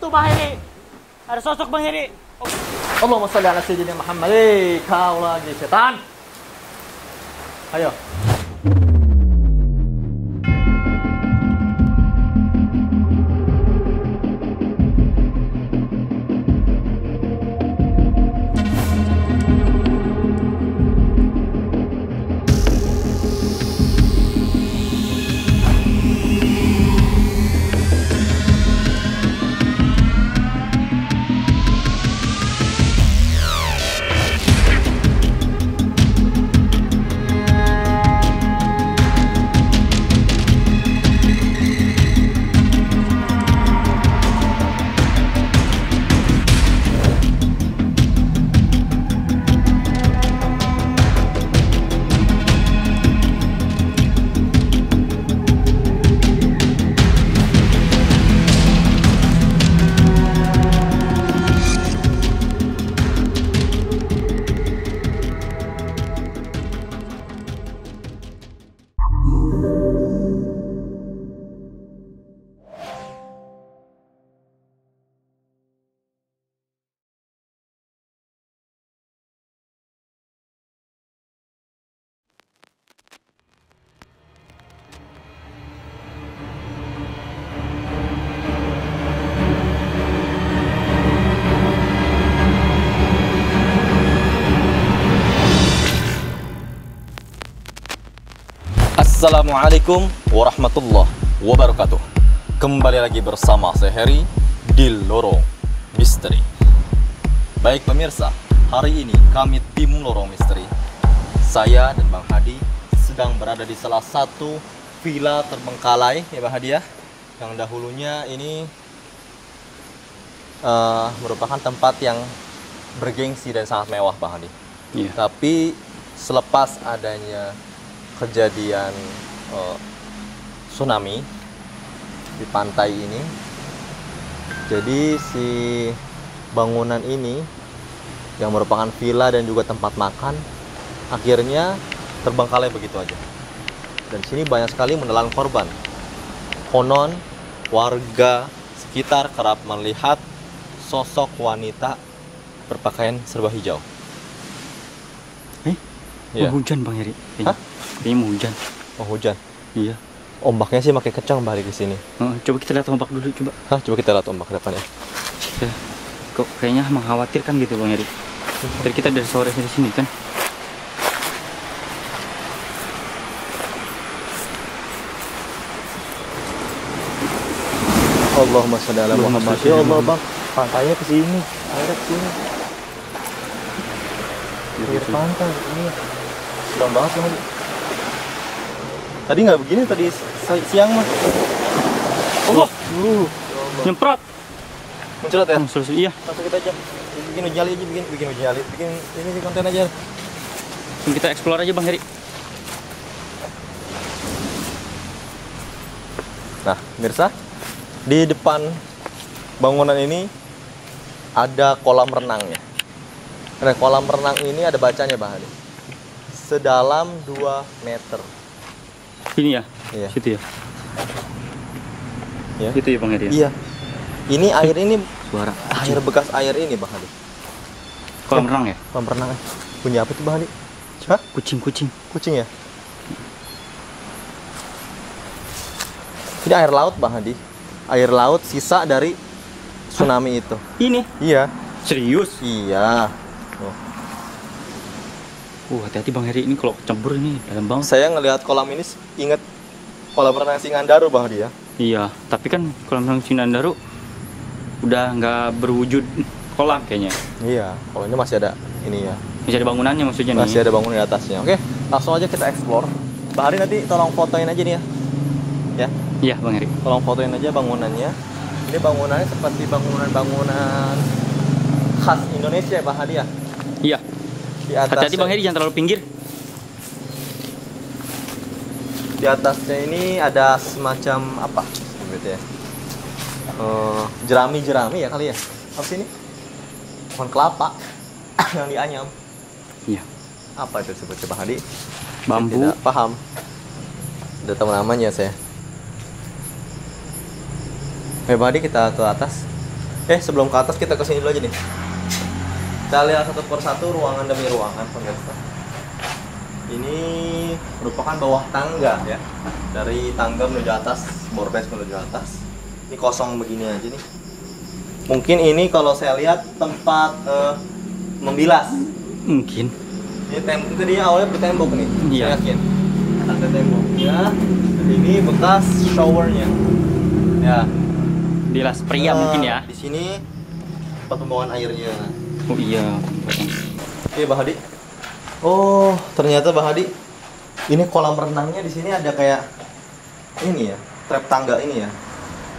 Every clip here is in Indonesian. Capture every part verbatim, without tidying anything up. itu bahiri, ada sosok bahiri. Allahumma sholli ala sayyidina Muhammad. Eh, kau lagi setan. Ayo. Assalamualaikum warahmatullahi wabarakatuh. Kembali lagi bersama saya Heri di Lorong Misteri. Baik pemirsa, hari ini kami tim Lorong Misteri, saya dan Bang Hadi sedang berada di salah satu villa terbengkalai ya Bang Hadi ya, yang dahulunya ini uh, merupakan tempat yang bergengsi dan sangat mewah Bang Hadi. Yeah. Tapi selepas adanya kejadian uh, tsunami di pantai ini, jadi si bangunan ini yang merupakan villa dan juga tempat makan akhirnya terbengkalai begitu aja. Dan sini banyak sekali menelan korban. Konon warga sekitar kerap melihat sosok wanita berpakaian serba hijau. Eh? Ya. Oh, hujan Bang Heri. Hah? Ini mau hujan. Oh hujan? Iya. Ombaknya sih makin kencang balik ke sini. Uh, coba kita lihat ombak dulu coba. Hah, coba kita lihat ombak ke depannya. Ya. Kok kayaknya mengkhawatirkan gitu Bang Heri. Dari kita dari sore dari sini kan. Allahumma sholli ala Muhammad. Ya Allah Bang, pantainya ke sini. Airnya ke sini. Air pantai ini. Seram banget Bang Heri. Tadi nggak begini, tadi siang mah. Allah, uh, nyemprot, mencelat ya. Hmm, selesai, iya. Langsung kita aja, bikin uji nyali aja, bikin bikin uji nyali, bikin ini di konten aja. Kita explore aja Bang Heri. Nah, pemirsa, di depan bangunan ini ada kolam renangnya. Nah, kolam renang ini ada bacanya Bang Heri. Sedalam dua meter. Ini ya? Iya. Situ ya? Ya? Itu ya Bang Heri? Iya. Ini air ini suara air bekas air ini Bang Heri. Kolam renang ya? Kolam renang ya. Bunyi apa tuh Bang Heri? Hah? Kucing-kucing. Kucing ya? Ini air laut Bang Heri. Air laut sisa dari tsunami. Hah? Itu. Ini? Iya. Serius? Iya. Oh. Uh, hati-hati Bang Heri, ini kalau kecembur ini dalam banget. Saya ngelihat kolam ini inget kolam renang Singandaru Bang Heri ya. Iya, tapi kan kolam renang Singandaru udah nggak berwujud kolam kayaknya. Iya, kalau ini masih ada ini ya. Masih ada bangunannya maksudnya masih nih. Masih ada bangunan di atasnya. Oke, langsung aja kita explore. Bang Heri nanti tolong fotoin aja nih ya. Ya? Iya Bang Heri. Tolong fotoin aja bangunannya. Ini bangunannya seperti bangunan-bangunan khas Indonesia ya Bang Heri ya? Iya. Hati-hati Bang Heri, jangan terlalu pinggir. Di atasnya ini ada semacam apa sebetulnya? Jerami-jerami ya kali ya? Apa sih ini? Pohon kelapa yang dianyam. Iya. Apa itu sebetulnya Bang Heri? Bambu. Saya tidak paham. Udah tahu namanya saya. Oke Bang Heri, kita ke atas. Eh sebelum ke atas kita kesini dulu aja nih. Kita lihat satu persatu ruangan demi ruangan pemirsa. Ini merupakan bawah tangga ya, dari tangga menuju atas, bor base menuju atas. Ini kosong begini aja nih. Mungkin ini kalau saya lihat tempat uh, membilas. Mungkin. Ini tembok tadi awalnya bertembok nih. Iya. Yakin. Ada temboknya. Dan ini bekas showernya. Ya. Bilas pria uh, mungkin ya. Di sini tempat pembuangan airnya. Oh iya. Oke, Bah Hadi. Oh, ternyata Bah Hadi ini kolam renangnya di sini ada kayak ini ya, trap tangga ini ya.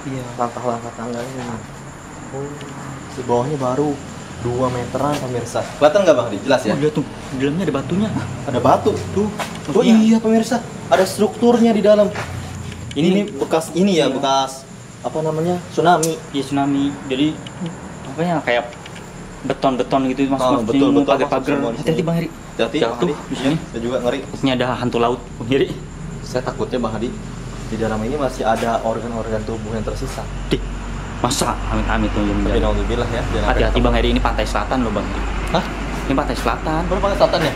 Iya, langkah-langkah tangganya. Oh, di bawahnya baru dua meteran pemirsa. Kelihatan nggak Bang? Jelas ya? Oh, iya tuh, di dalamnya ada batunya. Ada batu tuh. Oh iya pemirsa, ada strukturnya di dalam. Ini, ini bekas ini ya, iya. bekas apa namanya? Tsunami. Iya, tsunami. Jadi apa ya, kayak beton-beton gitu maksudnya. Oh, betul, betul. Pagar-pagar. Hati-hati Bang Heri. Hati-hati tuh di sini. Saya juga ngeri. Ini ada hantu laut, Bang Heri. Saya takutnya Bang Hadi, di dalam ini masih ada organ-organ tubuh yang tersisa. Dih. Masa? Amit-amit tuh yang menjadi. Alhamdulillah ya. Hati-hati Bang Heri, ini pantai selatan loh Bang. Hah? Ini pantai selatan. Bener pantai selatan ya?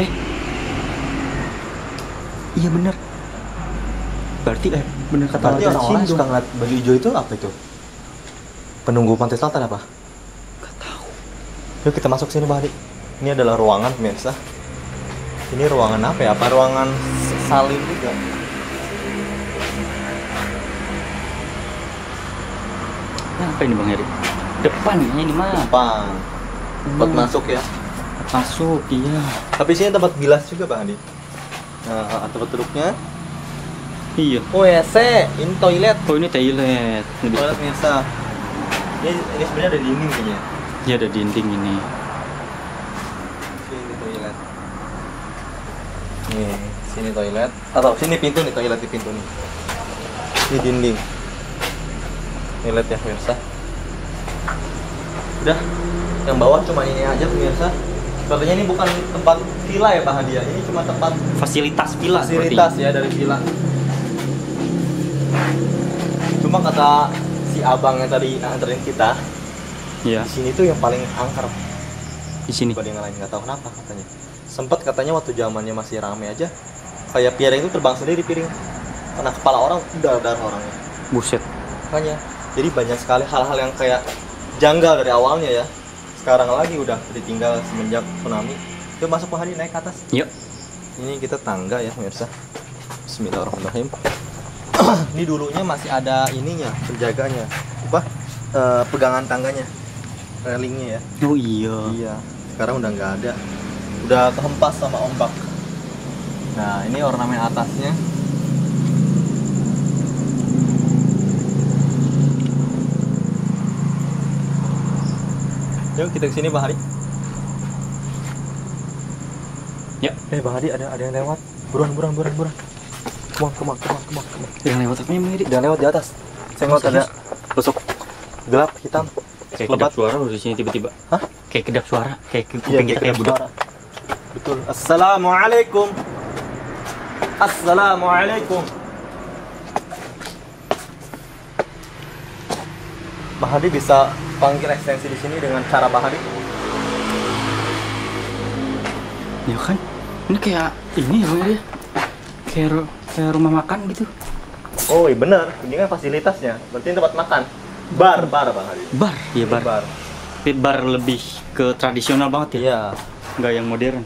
Eh. Iya bener. Berarti eh bener kata berarti orang-orang suka ngeliat baju hijau itu apa itu? Penunggu pantai selatan apa? Gak tahu. Yuk kita masuk sini Bang Heri. Ini adalah ruangan pemirsa. Ini ruangan apa ya? Apa ruangan salin juga? Nah, apa ini Bang Heri? Depan ini mana? Depan. Tempat hmm. masuk ya? Masuk, iya. Tapi sini tempat bilas juga Bang Heri. Nah, tempat duduknya. Iya. W C, ini toilet. Oh, ini toilet. Ini toilet biasa. Ini, ini sebenarnya ada dinding kayaknya. Iya, ada dinding ini. Sini toilet. Nih, sini toilet. Atau sini pintu nih, toilet di pintu nih. Ini dinding. Nih lihat ya pemirsa. Udah, yang bawah cuma ini aja pemirsa. Sepertinya ini bukan tempat villa ya Pak Hadia. Ini cuma tempat fasilitas villa. Fasilitas ya dari villa. Cuma kata si abang yang tadi nganterin kita, iya. Di sini tuh yang paling angker. Di sini. Pada yang lain nggak tahu kenapa katanya. Sempat katanya waktu zamannya masih rame aja, kayak piring itu terbang sendiri piring. Karena kepala orang udah darah orangnya. Buset. Makanya. Jadi banyak sekali hal-hal yang kayak janggal dari awalnya ya. Sekarang lagi udah ditinggal semenjak tsunami. Yuk masuk Pak Hadi, naik ke atas. Yuk. Ini kita tangga ya pemirsa. Bismillahirrahmanirrahim. Ini dulunya masih ada ininya, penjaganya. Apa? E, pegangan tangganya. Relingnya ya. Oh iya. Iya. Sekarang udah nggak ada. Udah kehempas sama ombak. Nah, ini ornamen atasnya. Yuk kita kesini Bang Hadi. Ya. Eh Bang Hadi ada ada yang lewat. Buruan buruan buruan buruan. Kemang kemang kemang kemang kemang. Yang lewat apa Bang Hadi? Yang lewat di atas. Saya ngeliat ada besok gelap hitam. Kayak kedap suara loh di sini tiba-tiba. Hah? Kayak kedap suara. Kayak kuping kita kayak budak. Betul. Assalamualaikum. Assalamualaikum. Bang Hadi bisa panggil ekstensi di sini dengan cara Bang Hadi. Ya kan? Ini kayak ini ya, ya. Kayak, ru kayak rumah makan gitu. Oh, iya benar. Ini kan fasilitasnya. Berarti tempat makan. Bar, bar Bang Hadi. Bar, iya bar. Bar. Bar lebih ke tradisional banget ya. Iya. Enggak yang modern.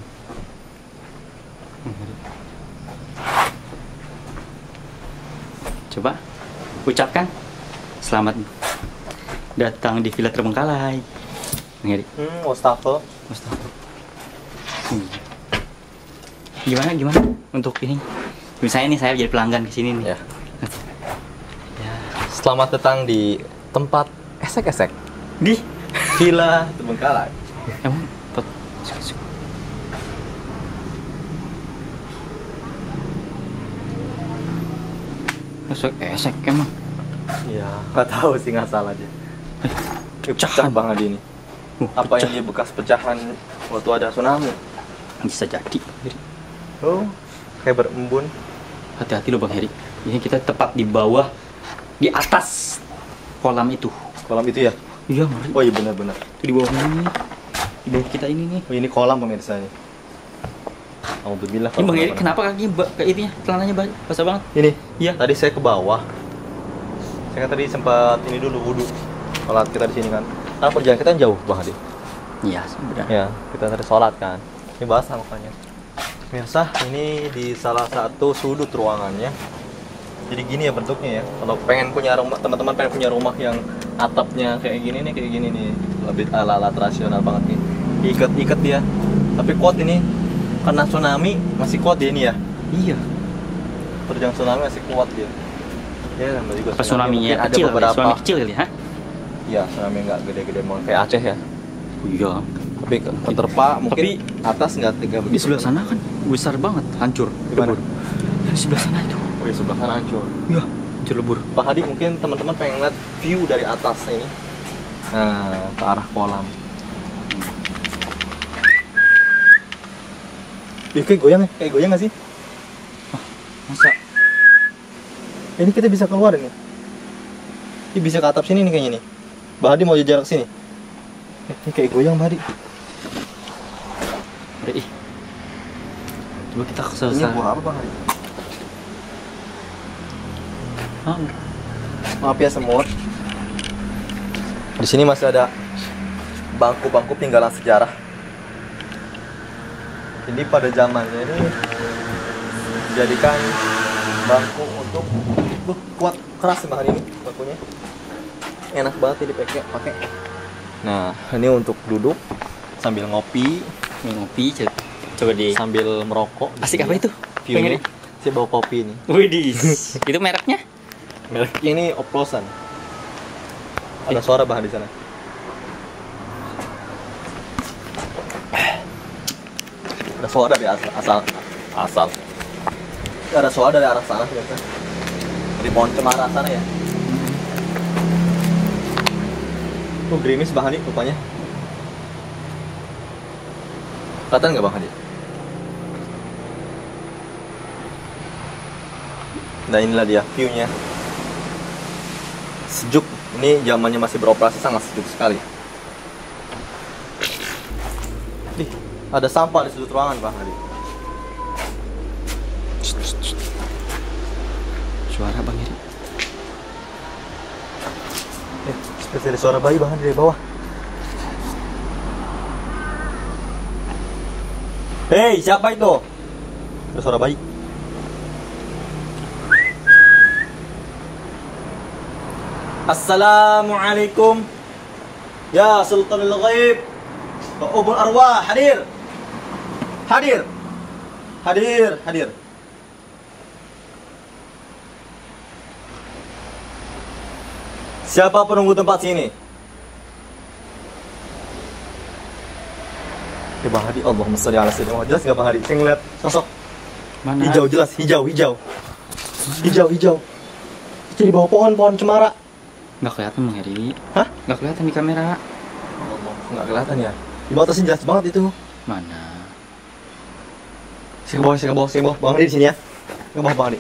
Coba ucapkan selamat datang di Villa Terbengkalai. Ngeri. Hmm, wastafel. Wastafel. Hmm. Gimana gimana untuk ini? Misalnya nih saya jadi pelanggan ke sini nih. Ya. Ya. Selamat datang di tempat esek-esek di Villa Terbengkalai. Emang tempat esek-esek. Esek-esek emang. Iya, enggak tahu sih nggak salah aja. Pecahan Bang Hadi ini. Uh, Apa pecah. Yang dia bekas pecahan waktu ada tsunami? Bisa jadi. Oh, kayak berembun. Hati-hati loh Bang Heri. Ini kita tepat di bawah, di atas kolam itu. Kolam itu ya? Iya, Mas. Oh iya benar-benar. Itu di bawah ini. Di bawah kita ini nih. Oh, ini kolam pemirsa ini. Alhamdulillah. Ini Bang Edi kenapa kaki kayak itunya? Celananya basah banget. Ini. Iya. Tadi saya ke bawah. Saya kan tadi sempat ini dulu wudu. Sholat kita di sini kan. Karena perjalanan kita jauh banget. Iya, sebenarnya. Ya, kita tadi sholat kan. Ini basah makanya. Pemirsa, ini di salah satu sudut ruangannya. Jadi gini ya bentuknya ya. Kalau pengen punya rumah, teman-teman pengen punya rumah yang atapnya kayak gini nih, kayak gini nih, lebih ala-ala tradisional banget nih. Ikat-ikat dia. Tapi kuat ini. Karena tsunami masih kuat dia ini ya. Iya. Terjang tsunami masih kuat dia. Ya, namanya juga tsunami-nya ada kecil, beberapa. Tsunami kecil kali ya? Iya, tsunami nggak gede-gede mau kayak Aceh ya. Iya. Tapi keterpa mungkin tapi, atas nggak tiga begitu. Di sebelah sana kan besar banget, hancur. Di mana? Di sebelah sana itu. Oh ya, sebelah sana hancur. Iya, hancur lebur. Pak Hadi mungkin teman-teman pengen lihat view dari atas ini. Nah, ke arah kolam. Ih, kayak goyang, kayak goyang nggak sih? Ah, masa? Ini kita bisa keluar ini. Ini bisa ke atap sini nih kayaknya nih. Pak Hadi mau jarak sini. Ini kayak goyang, Pak Hadi. Ih. Coba kita ke sana. Ini buah apa, Pak Hadi? Hah? Maaf ya, semut. Di sini masih ada bangku-bangku peninggalan sejarah. Jadi pada zamannya ini dijadikan bangku untuk uh, kuat keras bahan ini bangkunya. Enak banget ya dipakai pakai. Nah, ini untuk duduk sambil ngopi, ngopi coba di sambil merokok. Asik apa itu? View-nya. Saya bawa kopi ini. Widih. Itu mereknya? Merek ini oplosan. Ada eh. suara bahan di sana. Ada suara dari asal asal. asal. Ada suara dari arah sana ternyata. Dari pohon cemara sana ya. Oh, gerimis Bang Hadi rupanya. Kelihatan nggak Bang Hadi? Nah, inilah dia view-nya. Sejuk. Ini zamannya masih beroperasi, sangat sejuk sekali. Ih, ada sampah di sudut ruangan Bang Hadi. Suara Bang Hadi. Eh. Terus ada suara bayi bahkan dari bawah. Hei, siapa itu? Ada suara bayi. Assalamualaikum ya Sultanul Ghaib wa Ubul Arwah. Hadir. Hadir. Hadir, hadir. Siapa penunggu tempat sini? Ya Bang Hadi, Allahumma sholli ala sayyidina Muhammad. Jelas nggak Bang Hadi? Saya ngeliat sosok. Mana? Hijau jelas, hijau, hijau. Mana? Hijau, hijau. Itu di bawah pohon, pohon cemara. Nggak kelihatan Bang Hadi. Hah? Nggak kelihatan di kamera. Allah, nggak kelihatan ya? Di bawah atasnya jelas banget itu. Mana? Saya ke bawah, saya ke bawah, saya ke bawah. Bang Hadi di sini ya. Ke bawah Bang Hadi.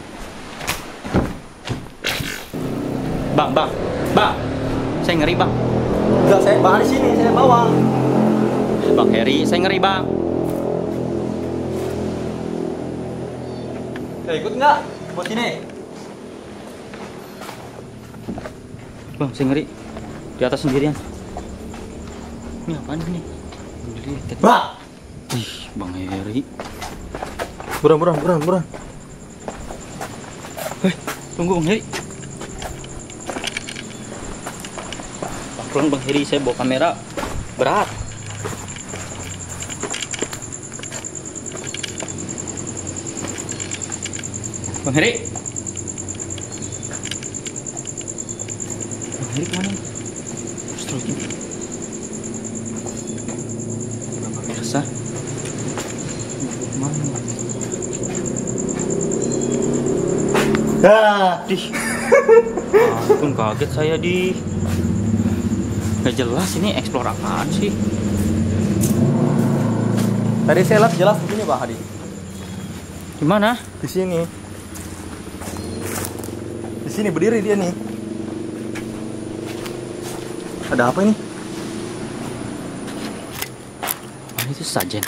Bang, bang. Bang, saya ngeri bang. Enggak, saya bang di sini, saya bawa. Bang Heri, saya ngeri bang. Ya, ikut nggak? Buat sini. Bang, saya ngeri. Di atas sendirian. Ini apaan ini? Bang. Ih, Bang Heri. Buram, buram, buram, buram. Hei, tunggu Bang Heri. Pulang Bang Heri, saya bawa kamera berat. Bang Heri, Bang Heri kemana? Terus terus ini. Bapak biasa. Kemana? Ah, dih. Untung kaget saya di. Nggak jelas ini eksplor apaan sih. Tadi saya lihat jelas begini Pak Hadi. Di mana? Di sini. Di sini berdiri dia nih. Ada apa ini? Ah, itu sajen.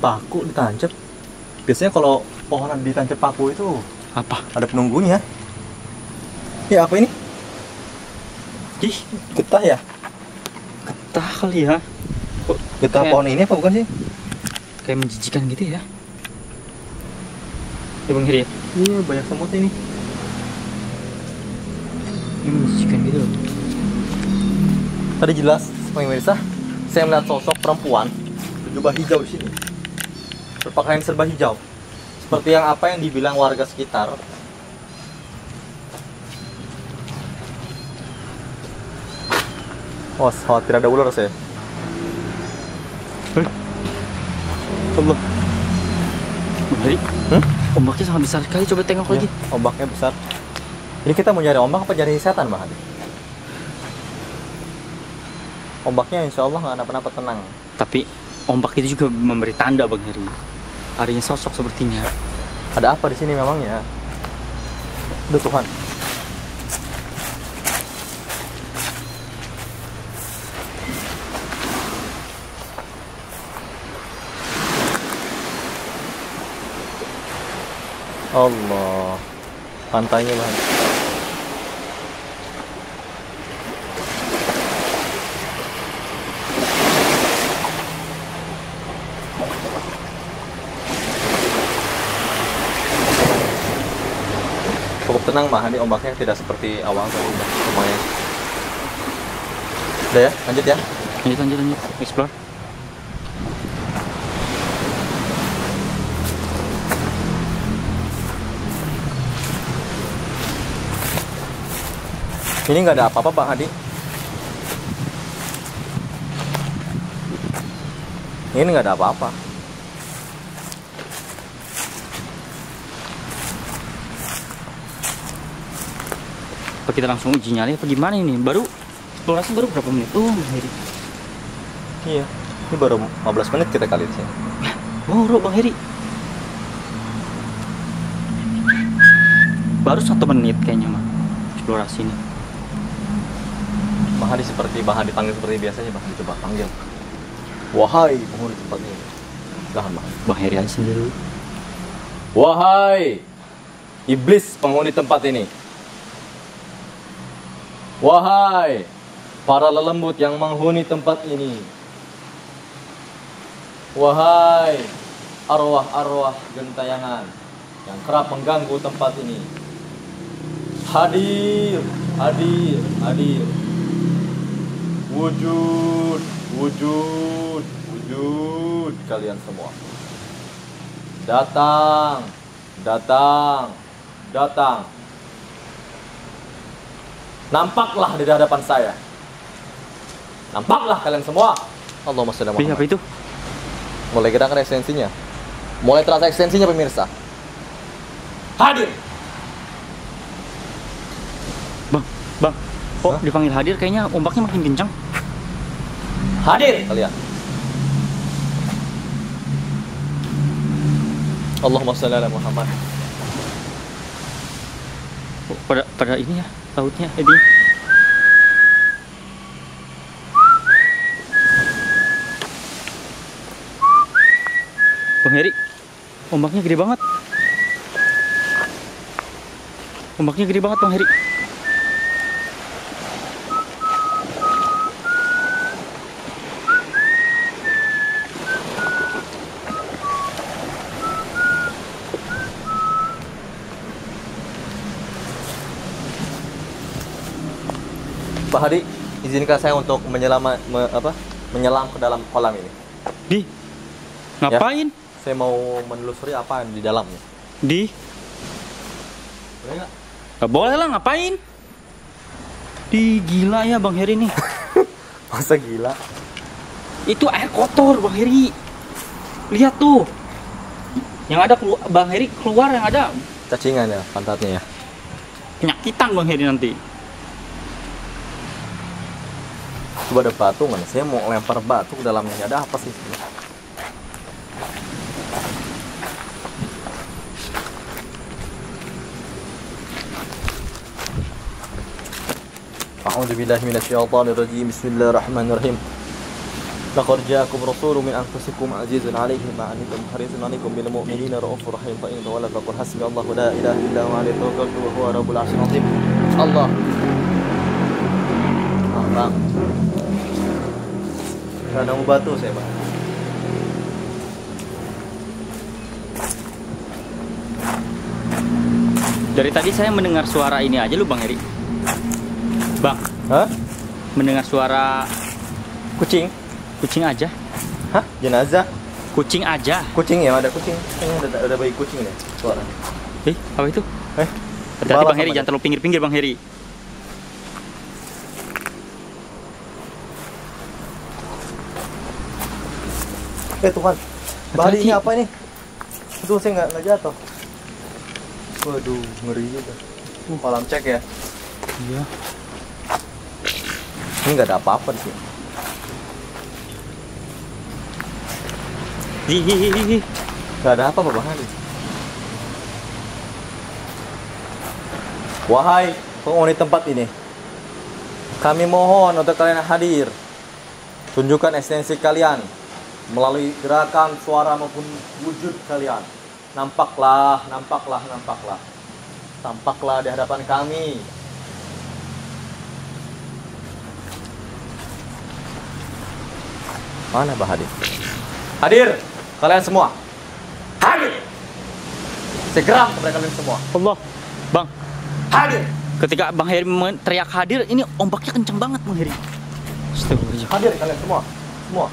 Paku ditancap. Biasanya kalau pohonan ditancap paku itu apa? Ada penunggunya. Ya apa ini? Ih, getah ya? Getah kali ya? Kok getah kayak... pohon ini apa bukan sih? Kayak menjijikan gitu ya? Ya Bang Heri ya? Iya, banyak semutnya ini. Ini menjijikan gitu loh. Tadi jelas, pemirsa, saya melihat sosok perempuan berjubah hijau di sini, berpakaian serba hijau, seperti yang apa yang dibilang warga sekitar. Oh, khawatir ada ular saya. Eh? Allah. Bang, hmm? Ombaknya sangat besar sekali. Coba tengok ya, lagi. Ombaknya besar. Jadi kita mau nyari ombak apa nyari setan, Bang? Ombaknya insya Allah nggak kenapa-napa, tenang. Tapi ombak itu juga memberi tanda, Bang Heri. Adanya sosok sepertinya. Ada apa di sini memangnya? Aduh Tuhan. Allah. Pantainya, Bang. Tenang Mahani, ombaknya tidak seperti awal tadi semuanya. Udah ya, lanjut ya. Lanjut, lanjut, lanjut. Explore. Ini nggak ada apa-apa Pak Hadi. Ini nggak ada apa-apa. Apa kita langsung uji nyali apa gimana ini? Baru eksplorasi baru berapa menit? Oh, Heri. Iya, ini baru lima belas menit kita kali di sini. Baru Bang Heri. Baru satu menit kayaknya mah eksplorasi ini. Bang Heri seperti Bang Heri dipanggil seperti biasanya, Bang Heri coba panggil. Wahai penghuni tempat ini. Silahkan Bang. Bang Heri aja sendiri. Wahai iblis penghuni tempat ini. Wahai para lelembut yang menghuni tempat ini. Wahai arwah-arwah gentayangan yang kerap mengganggu tempat ini. Hadir, hadir, hadir. Wujud, wujud, wujud kalian semua. Datang, datang, datang. Nampaklah di hadapan saya. Nampaklah kalian semua. Allahumma shalli ala Muhammad. Apa itu? Mulai gerakan ekstensinya. Mulai terasa ekstensinya pemirsa. Hadir. Bang, bang. Kok oh, dipanggil hadir kayaknya ombaknya makin kencang. Hadir kalian. Allahumma shalli ala Muhammad. Oh, pada pada ini ya. Lautnya, Edi. Bang Heri, ombaknya gede banget. Ombaknya gede banget, Bang Heri. Pak Hadi, izinkan saya untuk menyelam me, apa, menyelam ke dalam kolam ini. Di, ngapain? Ya, saya mau menelusuri apa di dalamnya. Di, boleh nggak? Nggak boleh lah, ngapain? Di, gila ya Bang Heri nih. Masa gila? Itu air kotor Bang Heri. Lihat tuh, yang ada Bang Heri keluar yang ada. Cacingan ya, pantatnya ya. Penyakitan Bang Heri nanti. Coba ada batu mana? Saya mau lempar batu ke dalamnya. Ada apa sih? Pak A'udzubillahi minasyaitonirrajim. Bismillahirrahmanirrahim. Laqad ja'akum rasulun min anfusikum azizun 'alaihi ma antum harisun 'alaikum bil mu'minina raufur rahim. Fa in tawallu faqul hasbiyallahu la ilaha illa huwa 'alaihi tawakkaltu wa huwa rabbul 'arsyil 'azim. Allah. Bang. Ada mau batu saya, Pak. Dari tadi saya mendengar suara ini aja lu Bang Eri. Bang, hah? Mendengar suara kucing, kucing aja. Hah? Jenazah? Kucing aja. Kucing ya, ada kucing. Kayaknya ada ada bayi kucing deh suara. Eh, apa itu? Eh, hati-hati Bang Eri, jangan terlalu pinggir-pinggir Bang Eri. Eh Tuhan, Bali ini apa ini? Aduh, saya nggak nggak jatuh. Waduh, ngeri juga. Uh, malam cek ya? Iya. Ini nggak ada apa-apa di sini. Hihihihi. Nggak ada apa-apa Bang. Wahai penghuni tempat ini, kami mohon untuk kalian hadir. Tunjukkan esensi kalian melalui gerakan, suara maupun wujud kalian. Nampaklah, nampaklah, nampaklah. Tampaklah di hadapan kami. Mana Mbak Hadir? Hadir, kalian semua. Hadir. Segera kepada kalian semua. Allah, Bang. Hadir. Ketika Bang Heri teriak hadir, ini ombaknya kenceng banget Bang Heri. Hadir kalian semua. Semua.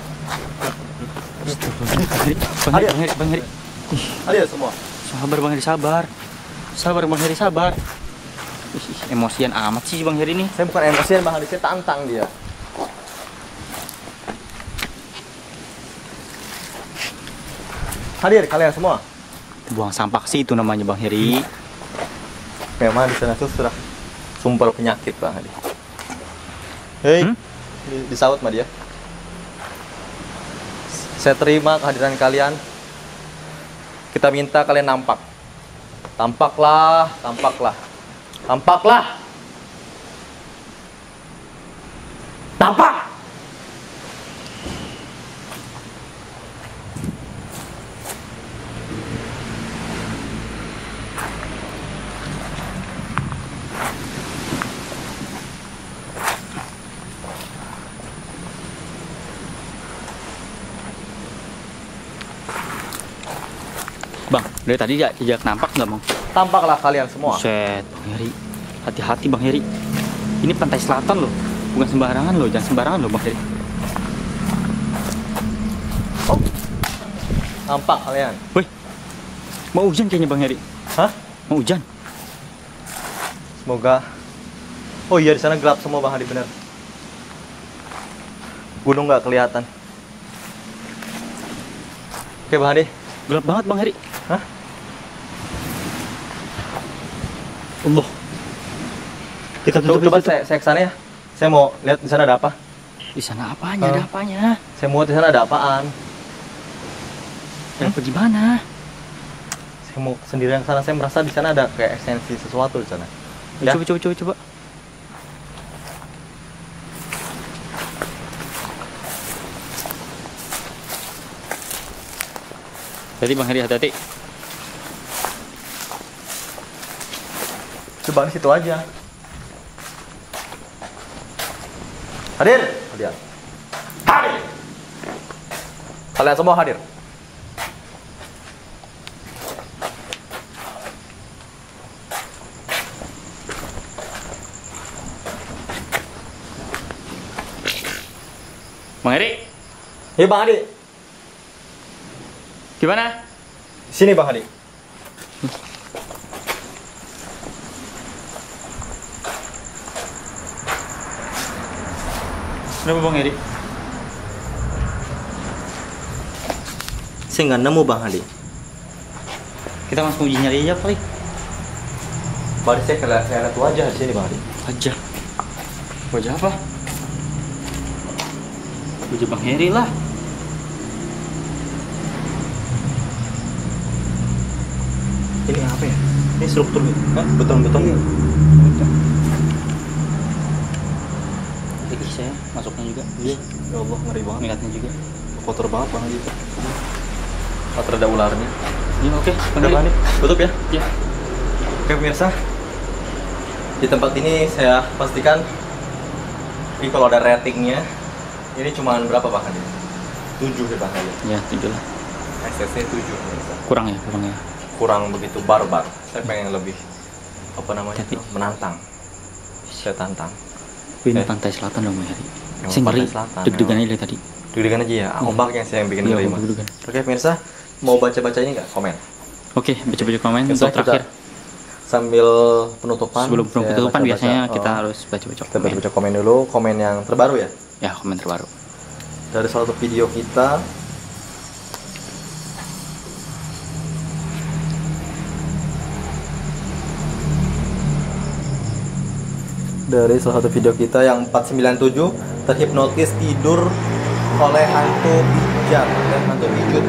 Bang Heri, Bang Heri, Bang Heri. Hadir semua. Sabar Bang Heri, sabar. Sabar Bang Heri, sabar. Emosian amat sih Bang Heri ini. Saya bukan emosian Bang Heri, saya tantang dia. Hadir kalian semua. Buang sampah sih itu namanya Bang Heri. Memang di sana itu sudah sumber penyakit Bang Heri. Hei, hmm? Disaut sama dia. Saya terima kehadiran kalian. Kita minta kalian nampak. Tampaklah, tampaklah. Tampaklah. Tampak. Bang, dari tadi sejak nampak nggak Bang? Tampaklah kalian semua. Buset, Bang Heri. Hati-hati Bang Heri. Ini pantai selatan loh. Bukan sembarangan loh, jangan sembarangan loh Bang Heri. Oh. Nampak kalian. Woi. Mau hujan kayaknya Bang Heri. Hah? Mau hujan. Semoga. Oh iya, di sana gelap semua Bang Heri, benar. Gunung nggak kelihatan. Oke Bang Heri. Gelap banget Bang Heri. Hah? Allah. Kita tutup coba saya, saya kesana ya. Saya mau lihat di sana ada apa. Di sana apanya? Uh, ada apanya? Saya mau di sana ada apaan? Kenapa gimana? Saya mau sendirian ke sana. Saya merasa di sana ada kayak esensi sesuatu di sana. Ya? Coba coba coba coba. Jadi Bang Heri hati-hati. Coba di situ aja. Hadir, hadir. Hadir. Kalian semua hadir. Bang Heri. Ya Bang Heri. Gimana? Sini Bang Heri. Kenapa Bang Heri? Saya nggak nemu Bang Heri. Kita langsung uji nyari aja kali. Baru saya kalian saya lihat wajah di sini Bang Heri. Wajah? Wajah apa? Wajah Bang Heri lah. Ini apa ya? Ini struktur beton-beton. Iya. masuknya juga. Iya, ya Allah, ngeri banget. Minatnya juga. Kotor banget banget gitu. Kotor ada ularnya. Iya, oke. Okay. Udah balik. Tutup ya? Iya. Oke, pemirsa. Di tempat ini saya pastikan ini kalau ada ratingnya, ini cuma berapa bahkan ya? tujuh ya bahkan ya? Iya, tujuh lah. Eksesnya tujuh. Pemirsa. Kurang ya, kurang ya. Kurang begitu barbar. Saya pengen lebih apa namanya? Tapi, menantang. Saya tantang. Ini eh. Pantai selatan dong, Hari. Sing ngeri, deg-degan aja tadi. Deg-degan aja ya, ombak yang saya yang bikin ngeri. Oke, pemirsa, mau baca-baca ini nggak? Komen. Oke, baca-baca komen untuk terakhir. Sambil penutupan, sebelum penutupan baca, biasanya baca, kita oh, harus baca-baca komen. Kita baca-baca komen dulu, komen yang terbaru ya? Ya, komen terbaru. Dari salah satu video kita, dari salah satu video kita yang empat sembilan tujuh, terhipnotis tidur oleh hantu bijak dan hantu bijut.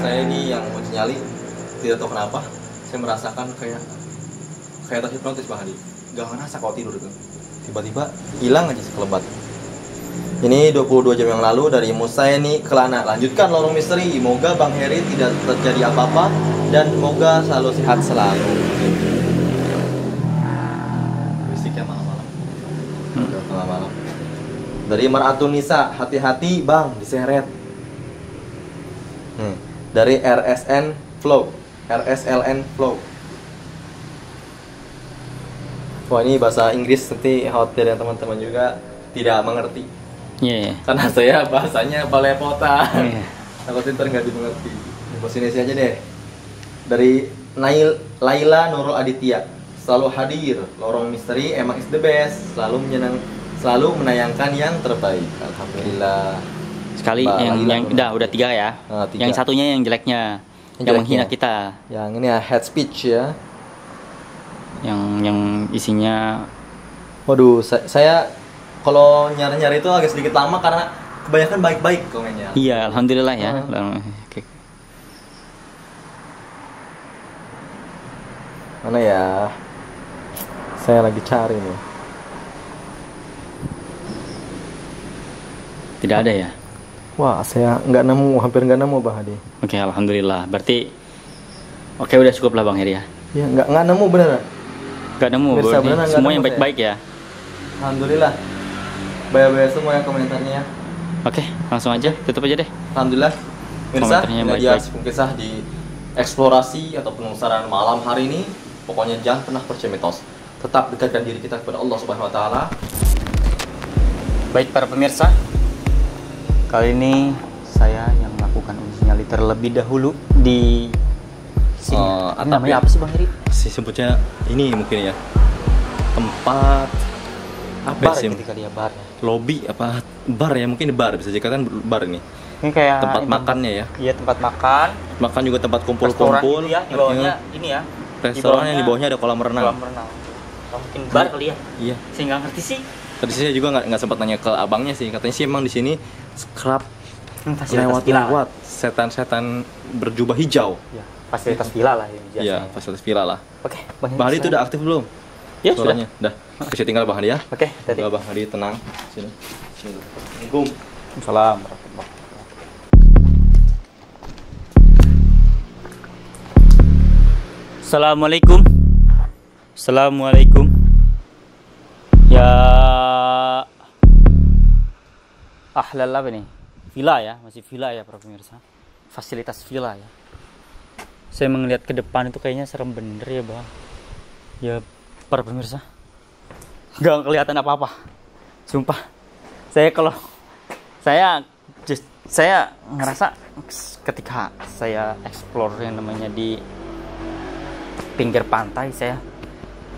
Saya ini yang mau nyali, tidak tahu kenapa saya merasakan kayak kayak terhipnotis Bang Hadi. Gak ngerasa kalau tidur itu tiba-tiba hilang aja sekelebat. Ini dua puluh dua jam yang lalu dari Musaini Kelana. Lanjutkan lorong misteri, moga Bang Heri tidak terjadi apa-apa dan moga selalu sehat selalu. Malam-malam. Dari Maratun Nisa, hati-hati bang diseret. Hmm. Dari R S N Flow, R S L N Flow. Wah, ini bahasa Inggris, nanti khawatir yang teman-teman juga tidak mengerti. Iya. Yeah. Karena saya bahasanya belepotan. Iya. Yeah. Takutnya ntar nggak dimengerti. Bahasa Indonesia aja deh. Dari Nail Laila Nurul Aditya. Selalu hadir, lorong misteri emang is the best, selalu menyenang, selalu menayangkan yang terbaik. Alhamdulillah. Sekali bah, yang, yang udah udah tiga ya. Nah, tiga. Yang satunya yang jeleknya, yang, yang jeleknya. Menghina kita. Yang ini ya head speech ya. Yang yang isinya. Waduh, saya, saya kalau nyari-nyari itu agak sedikit lama karena kebanyakan baik-baik komennya. Iya, alhamdulillah ya. Uh-huh. Oke. Mana ya? Saya lagi cari nih. Tidak ada ya? Wah, saya nggak nemu, hampir nggak nemu Bang Hadi. Oke, alhamdulillah. Berarti oke udah cukup lah Bang Heri ya. Iya, nggak nggak nemu bener. Nggak nemu. Mirsa, beneran, semua nemu, yang baik-baik ya. Alhamdulillah. Bye-bye semua yang komentarnya. Oke, langsung aja, tutup aja deh. Alhamdulillah. Mirsa, ya kisah di eksplorasi atau penelusuran malam hari ini. Pokoknya jangan pernah percaya mitos. Tetap dekatkan diri kita kepada Allah Subhanahu wa Ta'ala. Baik para pemirsa, kali ini saya yang melakukan uji nyali terlebih dahulu di sini. Uh, namanya apa sih Bang Heri? Si sebutnya ini mungkin ya tempat apa bar sih? Ketika dia bar. Lobby apa bar ya, mungkin bar bisa dikatakan bar ini. Ini kayak tempat ini makannya ya? Iya, tempat makan. Makan juga tempat kumpul-kumpul. Ya, di bawahnya ini ya. Restoran yang di bawahnya ada kolam renang. Kolam renang. Mungkin bar kali ya. Iya. Saya nggak ngerti sih. Tadi saya juga nggak nggak sempat nanya ke abangnya sih. Katanya sih emang di sini scrub lewat-lewat setan-setan berjubah hijau. Ya, fasilitas villa lah ini. Iya, fasilitas villa lah. Oke. Bang Hadi itu udah aktif belum? Ya, sudah. Udah. Bisa tinggal Bang Hadi ya. Oke, tadi. Bang Hadi tenang. Sini. Sini. Assalamualaikum. Waalaikumsalam. Assalamualaikum. Assalamualaikum. Ya ahlal apa nih? Villa ya, masih villa ya para pemirsa. Fasilitas villa ya. Saya melihat ke depan itu kayaknya serem bener ya Bang. Ya para pemirsa, gak kelihatan apa-apa. Sumpah. Saya kalau saya just, saya ngerasa ketika saya explore yang namanya di pinggir pantai, saya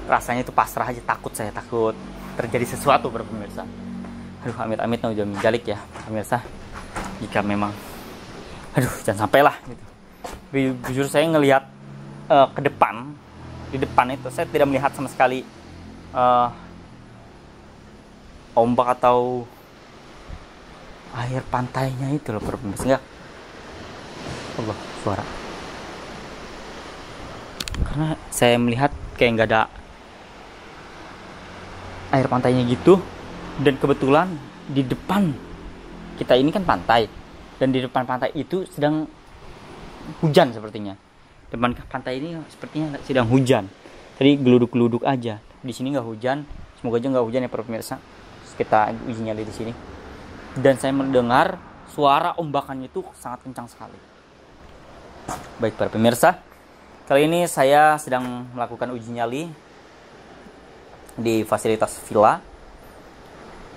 rasanya itu pasrah aja, takut saya takut terjadi sesuatu para pemirsa. Aduh, amit-amit naudzubillah jalik ya pemirsa, jika memang aduh jangan sampai lah gitu. Tapi jujur saya ngelihat uh, ke depan, di depan itu saya tidak melihat sama sekali uh, ombak atau air pantainya itu loh para pemirsa. Enggak. Allah, suara. Karena saya melihat kayak nggak ada air pantainya gitu, Dan kebetulan di depan kita ini kan pantai, dan di depan pantai itu sedang hujan sepertinya. Depan pantai ini sepertinya sedang hujan. Tadi geluduk-geluduk aja. Di sini nggak hujan. Semoga aja nggak hujan ya para pemirsa. Terus kita uji nyali di sini. Dan saya mendengar suara ombakannya itu sangat kencang sekali. Baik para pemirsa, kali ini saya sedang melakukan uji nyali di fasilitas villa.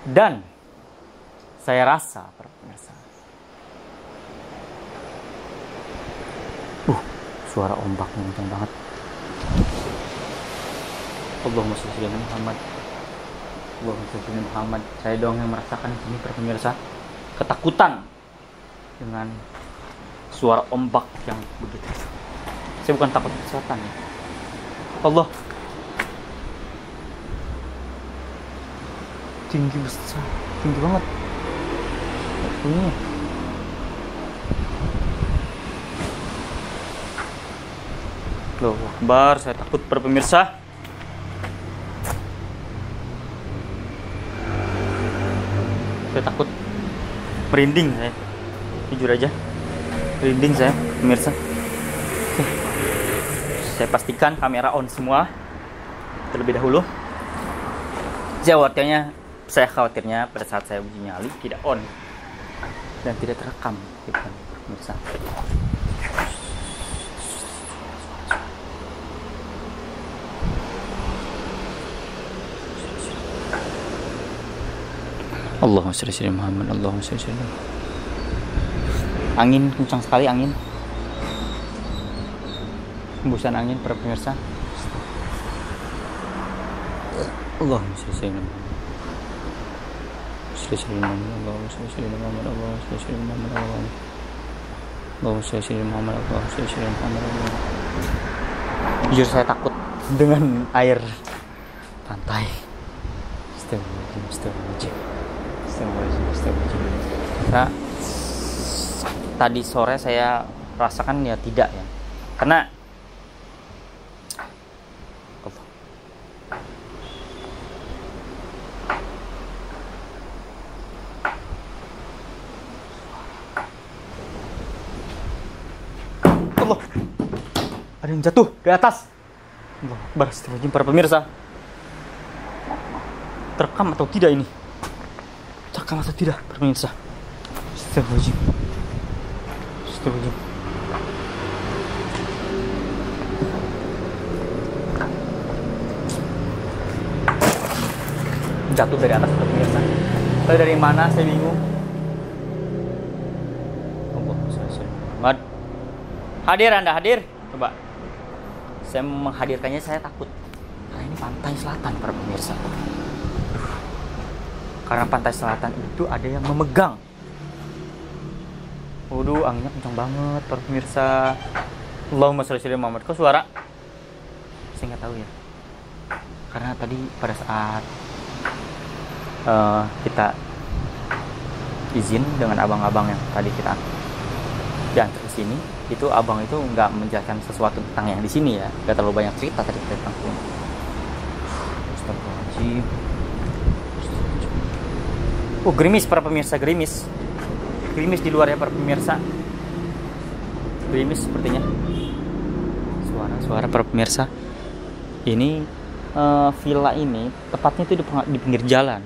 Dan saya rasa para pemirsa, Uh, suara ombaknya kencang banget. Allahumma sholli ala Muhammad. Allahumma sholli ala Muhammad. Saya doang yang merasakan ini para pemirsa, ketakutan dengan suara ombak yang begitu. Saya bukan takut kesehatan ya. Allah, tinggi besar, tinggi banget. Ini. Loh, akbar, saya takut para pemirsa. Saya takut, merinding saya. Jujur aja, merinding saya, pemirsa. Saya pastikan kamera on semua terlebih dahulu. Saya khawatirnya Saya khawatirnya pada saat saya uji nyali tidak on dan tidak terekam, bukan pemirsa. Allahumma sholli ala Muhammad. Allahumma sholli ala Muhammad. Angin kencang sekali, angin. Hembusan angin para pemirsa. Allahumma sholli ala Muhammad. Sallallahu alaihi wasallam, Allahumma salli ala Muhammad, Allahumma salli ala Muhammad, Allahumma salli ala Muhammad. Jujur saya takut dengan air pantai. Astagfirullahaladzim, astagfirullahaladzim, astagfirullahaladzim, astagfirullahaladzim. Nah, tadi sore saya rasakan ya tidak ya, karena Allah, ada yang jatuh di atas. Allah akbar, astagfirullahaladzim para pemirsa. Terekam atau tidak ini? Terekam atau tidak para pemirsa? Astagfirullahaladzim, astagfirullahaladzim. Jatuh dari atas para pemirsa. Tapi dari mana saya bingung. Allah akbar. Hadir Anda, hadir. Coba. Saya menghadirkannya, saya takut. Karena ini pantai selatan para pemirsa. Aduh. Karena pantai selatan itu ada yang memegang. Waduh, anginnya kencang banget para pemirsa. Allahumma sholli ala Muhammad. Kok suara? Saya nggak tahu ya. Karena tadi pada saat uh, kita izin dengan abang-abang yang tadi kita diantar ke sini, itu abang itu nggak menjelaskan sesuatu tentang yang di sini ya, nggak terlalu banyak cerita tadi tentang itu. Astagfirullahaladzim. Oh gerimis para pemirsa, gerimis, gerimis di luar ya para pemirsa, gerimis sepertinya. Suara-suara para pemirsa. Ini uh, villa ini tepatnya itu di, di pinggir jalan,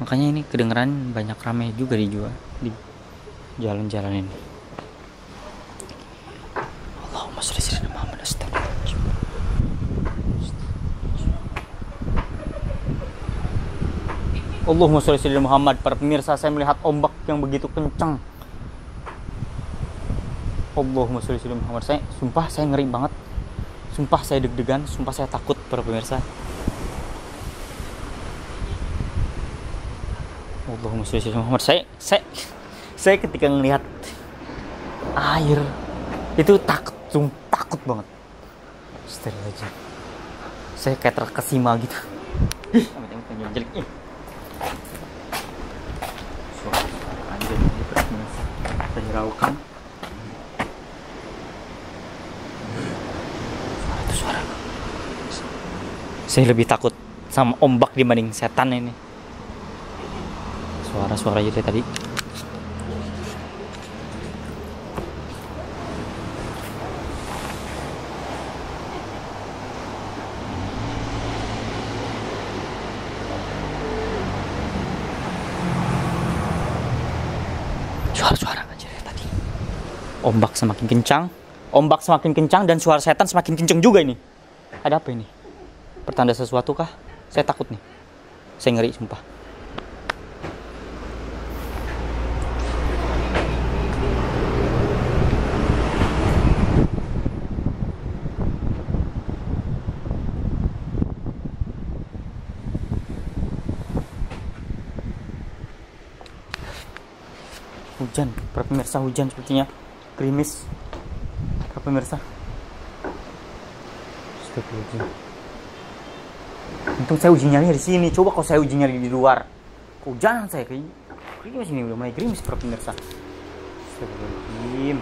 makanya ini kedengeran banyak ramai juga dijual di jalan-jalan ini. Allahumma sholli ala Muhammad. Para pemirsa, saya melihat ombak yang begitu kencang. Allahumma sholli ala Muhammad. Saya sumpah saya ngeri banget. Sumpah saya deg-degan, sumpah saya takut para pemirsa. Allahumma sholli ala Muhammad. Saya saya saya ketika melihat air itu takut, sumpah takut banget. Steril aja. Saya kayak terkesima gitu. Ih, amit-amit. Raukan. Suara itu suara. Saya lebih takut sama ombak dibanding setan ini. suara-suara itu tadi. Suara-suara aja tadi. Ombak semakin kencang, ombak semakin kencang dan suara setan semakin kencang juga ini. Ada apa ini? Pertanda sesuatu kah? Saya takut nih. Saya ngeri sumpah. Hujan, para pemirsa, hujan sepertinya gerimis. Para pemirsa. Stop lagi. Untung saya uji nyali di sini. Coba kalau saya uji nyali di luar, hujan saya kayaknya. Kayaknya sini udah mulai gerimis, para pemirsa. Stop lagi.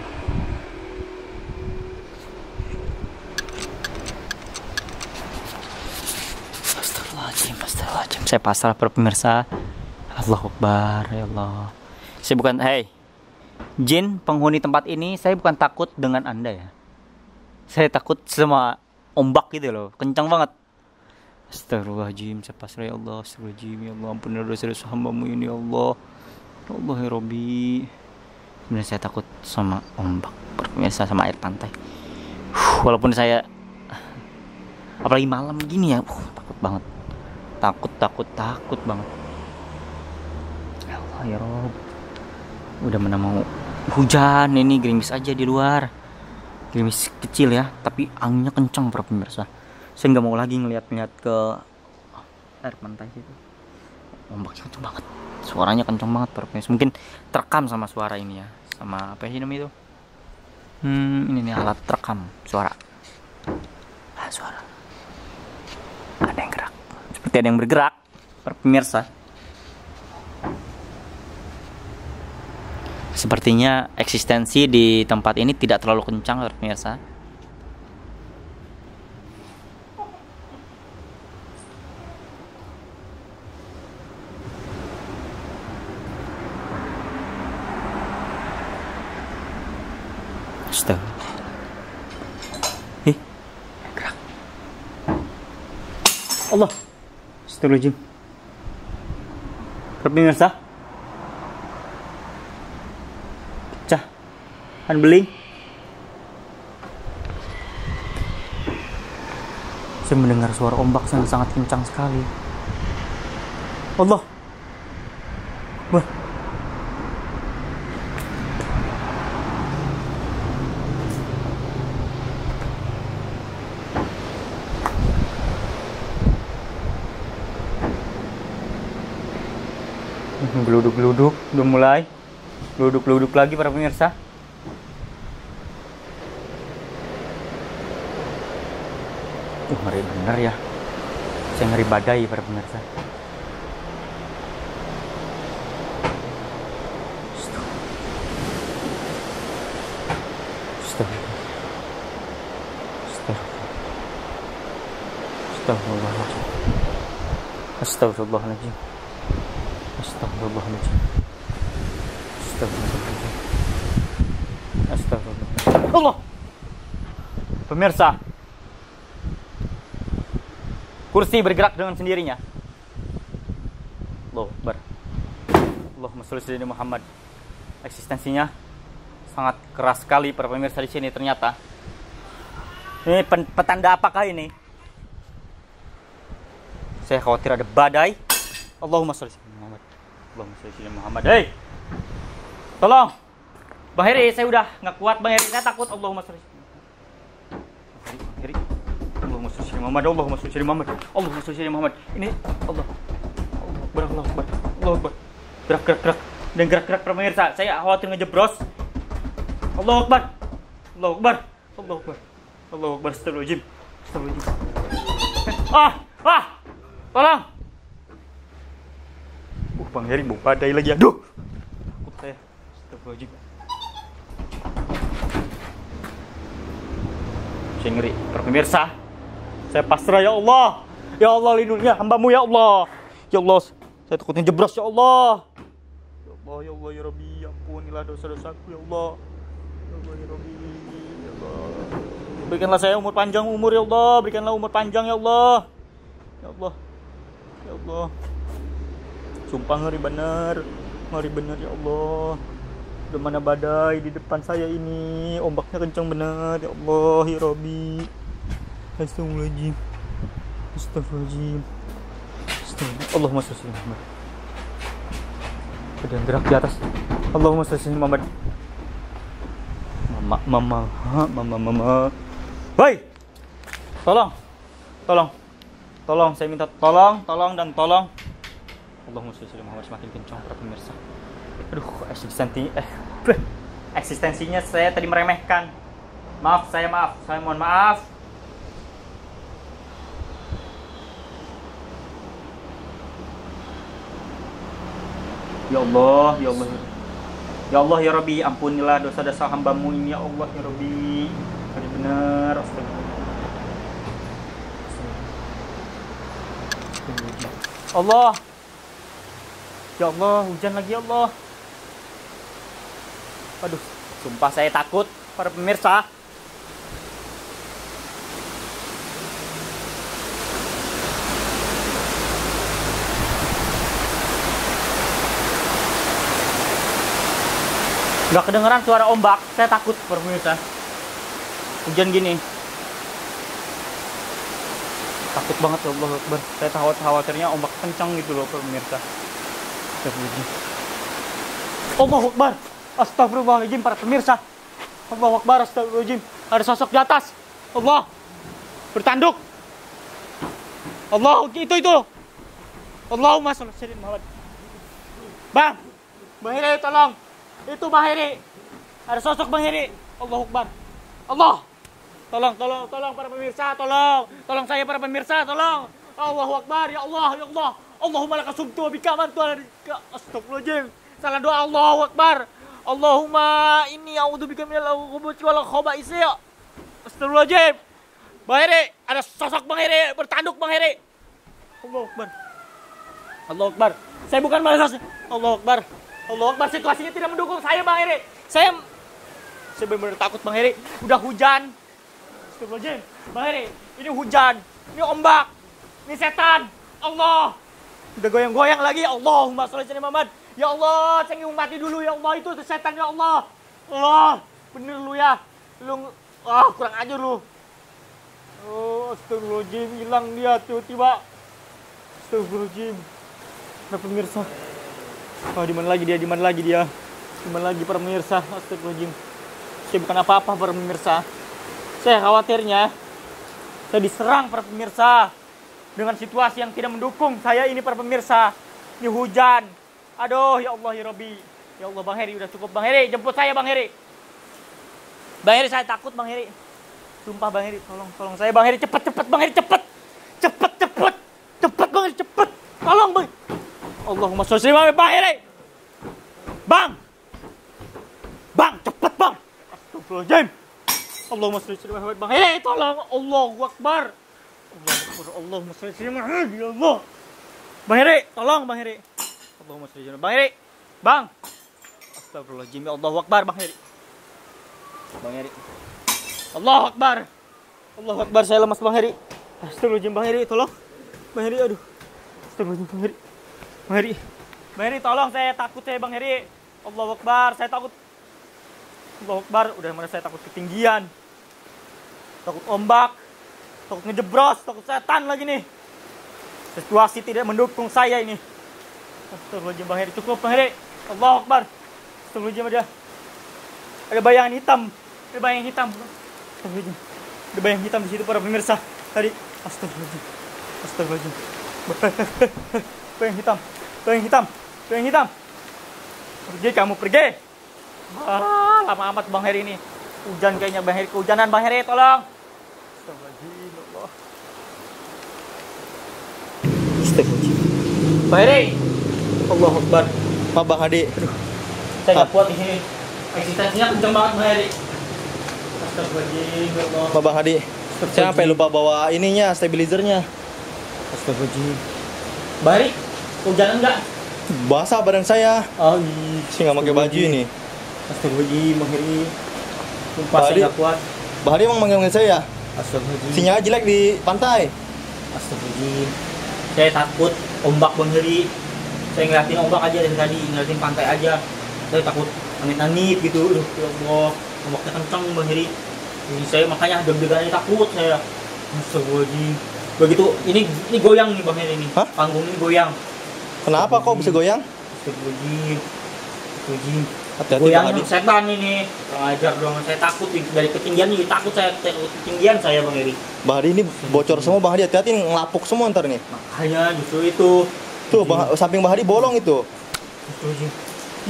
Astagfirullahaladzim, astagfirullahaladzim. Saya pasrah, para pemirsa. Allahu Akbar, ya Allah. Saya bukan, hey. Jin penghuni tempat ini, saya bukan takut dengan Anda ya. Saya takut sama ombak gitu loh, kencang banget. Astagfirullahaladzim, saya pasrah ya Allah. Astagfirullahaladzim, ya Allah, ampunilah dosa-dosa hambamu ini ya Allah. Ya Allah ya Rabbi. Sebenarnya saya takut sama ombak, pemirsa, sama air pantai. Huh, walaupun saya, apalagi malam gini ya, uh, takut banget. Takut, takut, takut banget. Ya Allah ya Rabbi. Udah mana mau hujan ini, gerimis aja di luar. Gerimis kecil ya, tapi anginnya kencang para pemirsa. Saya nggak mau lagi ngeliat-ngeliat ke oh, air pantai situ. Ombaknya kencang banget, suaranya kencang banget para pemirsa. Mungkin terekam sama suara ini ya, sama apa sih namanya itu? Hmm, ini nih alat terekam suara. Ah, suara. Ada yang gerak. Seperti ada yang bergerak para pemirsa. Sepertinya eksistensi di tempat ini tidak terlalu kencang, pemirsa. Stop. Ih, gerak. Allah. Astagfirullahaladzim. Pemirsa. Beli saya mendengar suara ombak yang sangat kencang sekali. Allah, wah, geluduk-geluduk udah mulai, geluduk-geluduk lagi para pemirsa. Uh, ngeri bener ya, saya ngeri badai para pemirsa. Stop. Stop. Stop. Astagfirullahaladzim. Astagfirullahaladzim. Astagfirullahaladzim. Astagfirullahaladzim. Astagfirullahaladzim. Allah. Pemirsa, kursi bergerak dengan sendirinya. Allahu Akbar. Allahumma sholli ala Muhammad. Eksistensinya sangat keras sekali para pemirsa di sini ternyata. Ini petanda apakah ini? Saya khawatir ada badai. Allahumma sholli ala Muhammad. Allahumma sholli ala Muhammad. Hei. Tolong. Bang Heri, saya udah nggak kuat Bang Heri, saya takut. Allahumma sholli. Heri. Allahumma sholli ala Muhammad, Allahumma sholli ala Muhammad, Allahumma sholli ala Muhammad. Ini Allah. Allah Akbar, Allah Akbar, Allah Akbar. Gerak, gerak, gerak. Dan gerak-gerak para pemirsa. Saya khawatir ngejeblos. Allah Akbar. Allah Akbar. Allah Akbar. Allah Akbar. Astagfirullahaladzim. Astagfirullahaladzim. Ah, ah. Tolong. Uh, Bang Heri mau badai lagi. Aduh. Takut saya. Astagfirullahaladzim. Saya ngeri para pemirsa. Saya pasrah ya Allah. Ya Allah, lindungilah hambamu ya Allah. Ya Allah, saya takutnya jeblos ya Allah. Allah, ya Allah, ya Rabbi, ampunilah dosa-dosaku, ya Allah. Ya Allah, ya Rabbi, ya Allah. Berikanlah saya umur panjang umur, ya Allah. Berikanlah umur panjang, ya Allah. Ya Allah, ya Allah. Sumpah ngeri bener, ngeri bener, ya Allah. Udah mana badai di depan saya ini, ombaknya kencang bener, ya Allah, ya Rabbi. Astagfirullahaladzim, astagfirullahaladzim, astagfirullahaladzim. Allahumma sholli ala Muhammad. Ada yang gerak di atas. Allahumma sholli ala Muhammad. Mama, mama, mama, mama. Woi, tolong, tolong, tolong. Saya minta tolong, tolong dan tolong. Allahumma sholli ala Muhammad. Semakin kencang para pemirsa. Aduh, eksistensi, eh, eksistensinya saya tadi meremehkan. Maaf, saya maaf, saya mohon maaf. Ya Allah, ya Allah, ya Allah, ya Rabbi, ampunilah dosa-dosa hambamu ini, ya Allah, ya Rabbi. Tadi benar, Allah. Ya Allah, hujan lagi, ya Allah. Aduh, sumpah saya takut para pemirsa. Gak kedengeran suara ombak, saya takut para pemirsa. Hujan gini. Takut banget, ya Allah Akbar. Saya khawatirnya ombak kencang gitu loh para pemirsa. Allahu Akbar, astagfirullahaladzim para pemirsa. Allahu Akbar, astagfirullahaladzim. Ada sosok di atas. Allah, bertanduk. Allah, itu itu. Allahumma sholli ala Muhammad. Bang, Bang Heri, tolong. Itu Bang Heri. Ada sosok Bang Heri. Allahu Akbar. Allah, tolong, tolong, tolong para pemirsa, tolong, tolong saya para pemirsa, tolong. Allahu Akbar, ya Allah, ya Allah. Allahumma laka sumtu wa bika amantu. Astagfirullahaladzim. Salah doa. Allahu Akbar. Allahumma inni a'udzubika minal khubuthi wal khaba'is. Astagfirullahaladzim. Bang Heri, ada sosok Bang Heri, bertanduk Bang Heri. Allahu Akbar. Allahu Akbar. Saya bukan malas. Allahu Akbar. Allahu Akbar, situasinya tidak mendukung saya Bang Heri. Saya saya benar-benar takut Bang Heri. Udah hujan. Astagfirullahaladzim. Bang Heri, ini hujan. Ini ombak. Ini setan. Allah. Udah goyang-goyang lagi. Allahumma sholli ala Muhammad. Ya Allah, saya ngumati dulu ya Allah, itu setan ya Allah. Allah, bener lu ya. Lu ah kurang ajar lu. Oh, astagfirullahaladzim, hilang dia tiba-tiba. Astagfirullahaladzim. Nah, pemirsa. Oh, di mana lagi dia? Di mana lagi dia? Di mana lagi para pemirsa? Astagfirullahaladzim. Saya bukan apa-apa para pemirsa. Saya khawatirnya saya diserang para pemirsa. Dengan situasi yang tidak mendukung saya ini para pemirsa. Ini hujan. Aduh, ya Allah, ya Rabbi. Ya Allah, Bang Heri, udah cukup. Bang Heri, jemput saya, Bang Heri. Bang Heri, saya takut, Bang Heri. Sumpah, Bang Heri, tolong, tolong saya, Bang Heri. Cepet, cepet, Bang Heri, cepet. Cepet, cepet. Cepet, Bang Heri, cepet. Tolong, Bang. Allahumma sholli ala Bang Heri. Bang. Bang, cepet, Bang. Astagfirullahaladzim. Allahumma sholli ala Bang Heri, tolong. Allahu Akbar. Allahumma sholli ala Muhammad, ya Allah. Bang Heri, tolong Bang Heri. Allahumma sholli ala Bang Heri. Bang. Astagfirullahaladzim, ya Allahu Akbar Bang Heri. Bang Heri. Allahu Akbar. Allahu Akbar, saya lemas Bang Heri. Astagfirullahaladzim Bang Heri, tolong. Bang Heri, aduh. Astagfirullahaladzim Bang Heri. Bang Heri. Bang Heri, tolong saya takut saya Bang Heri. Allahu Akbar, saya takut. Allahu Akbar, udah mana saya takut ketinggian. Takut ombak. Takut ngejebros, takut setan lagi nih. Situasi tidak mendukung saya ini. Astagfirullahaladzim Bang Heri, cukup Bang Heri. Allahu Akbar. Astagfirullahaladzim ada. Ada bayangan hitam. Ada bayangan hitam. Astagfirullahaladzim. Ada bayangan hitam di situ para pemirsa. Tadi. Astagfirullahaladzim. Astagfirullahaladzim. Bayang hitam. Bayang hitam. Bayang hitam. Pergi kamu pergi. Ah, lama amat Bang Heri ini. Hujan kayaknya Bang Heri. Kehujanan Bang Heri, tolong. Astagfirullahaladzim, ya Allah. Astagfirullahaladzim. Pak Heri. Allahu Akbar. Maaf Bang Hadi. Aduh. Saya nggak kuat di sini. Eksistensinya kenceng banget Bang Heri. Astagfirullahaladzim, ya Allah. Maaf Bang Hadi. Saya sampai lupa bawa ininya, stabilizernya. Astagfirullahaladzim. Bang Heri, hujanan nggak? basah badan saya. Ah, saya nggak pakai baju ini. Astagfirullahaladzim, sumpah saya nggak kuat. Bahari emang manggil-manggil saya. Astagfirullahaladzim. Sinyal jelek di pantai. Astagfirullahaladzim. Saya takut ombak bangeri. Saya ngeliatin ombak aja dari tadi, ngeliatin pantai aja. Saya takut angin-angin gitu. Aduh, ya Allah, ombaknya kencang bangeri. Jadi saya makanya deg-degannya takut saya. Astagfirullahaladzim. Begitu, ini ini goyang nih bangeri ini. Hah? Panggung ini goyang. Kenapa kok bisa goyang? Astagfirullahaladzim. Astagfirullahaladzim. Goyangnya setan ini, ajar dong. Saya takut dari ketinggian ini, takut saya ketinggian saya Bang Eri. Bang Eri ini bocor semua Bang Eri, hati-hati nih ngelapuk semua ntar nih. Makanya justru itu. Tuh bang, samping Bang Eri bolong itu.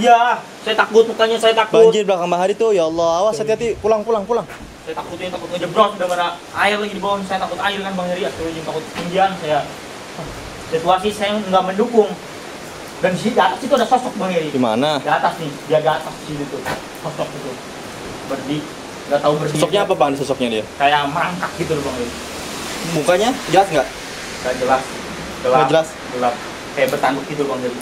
Iya, saya takut mukanya saya takut. Banjir belakang Bang Eri tuh, ya Allah, awas hati-hati, pulang pulang pulang. Saya takutnya takut ngejeblos, udah mana air lagi di bawah, saya takut air kan Bang Eri, akhirnya takut ketinggian saya. Situasi saya nggak mendukung. Dan di atas itu ada sosok Bang Eri. Di mana? Di atas nih, dia di atas sini tuh. Sosok itu. Berdi, enggak tahu berdi. Sosoknya apa Bang? Sosoknya dia? Kayak merangkak gitu loh Bang Eri. Mukanya jelas enggak? Enggak jelas. Gelap. Nggak jelas. Gelap. Kayak bertanduk gitu Bang Eri.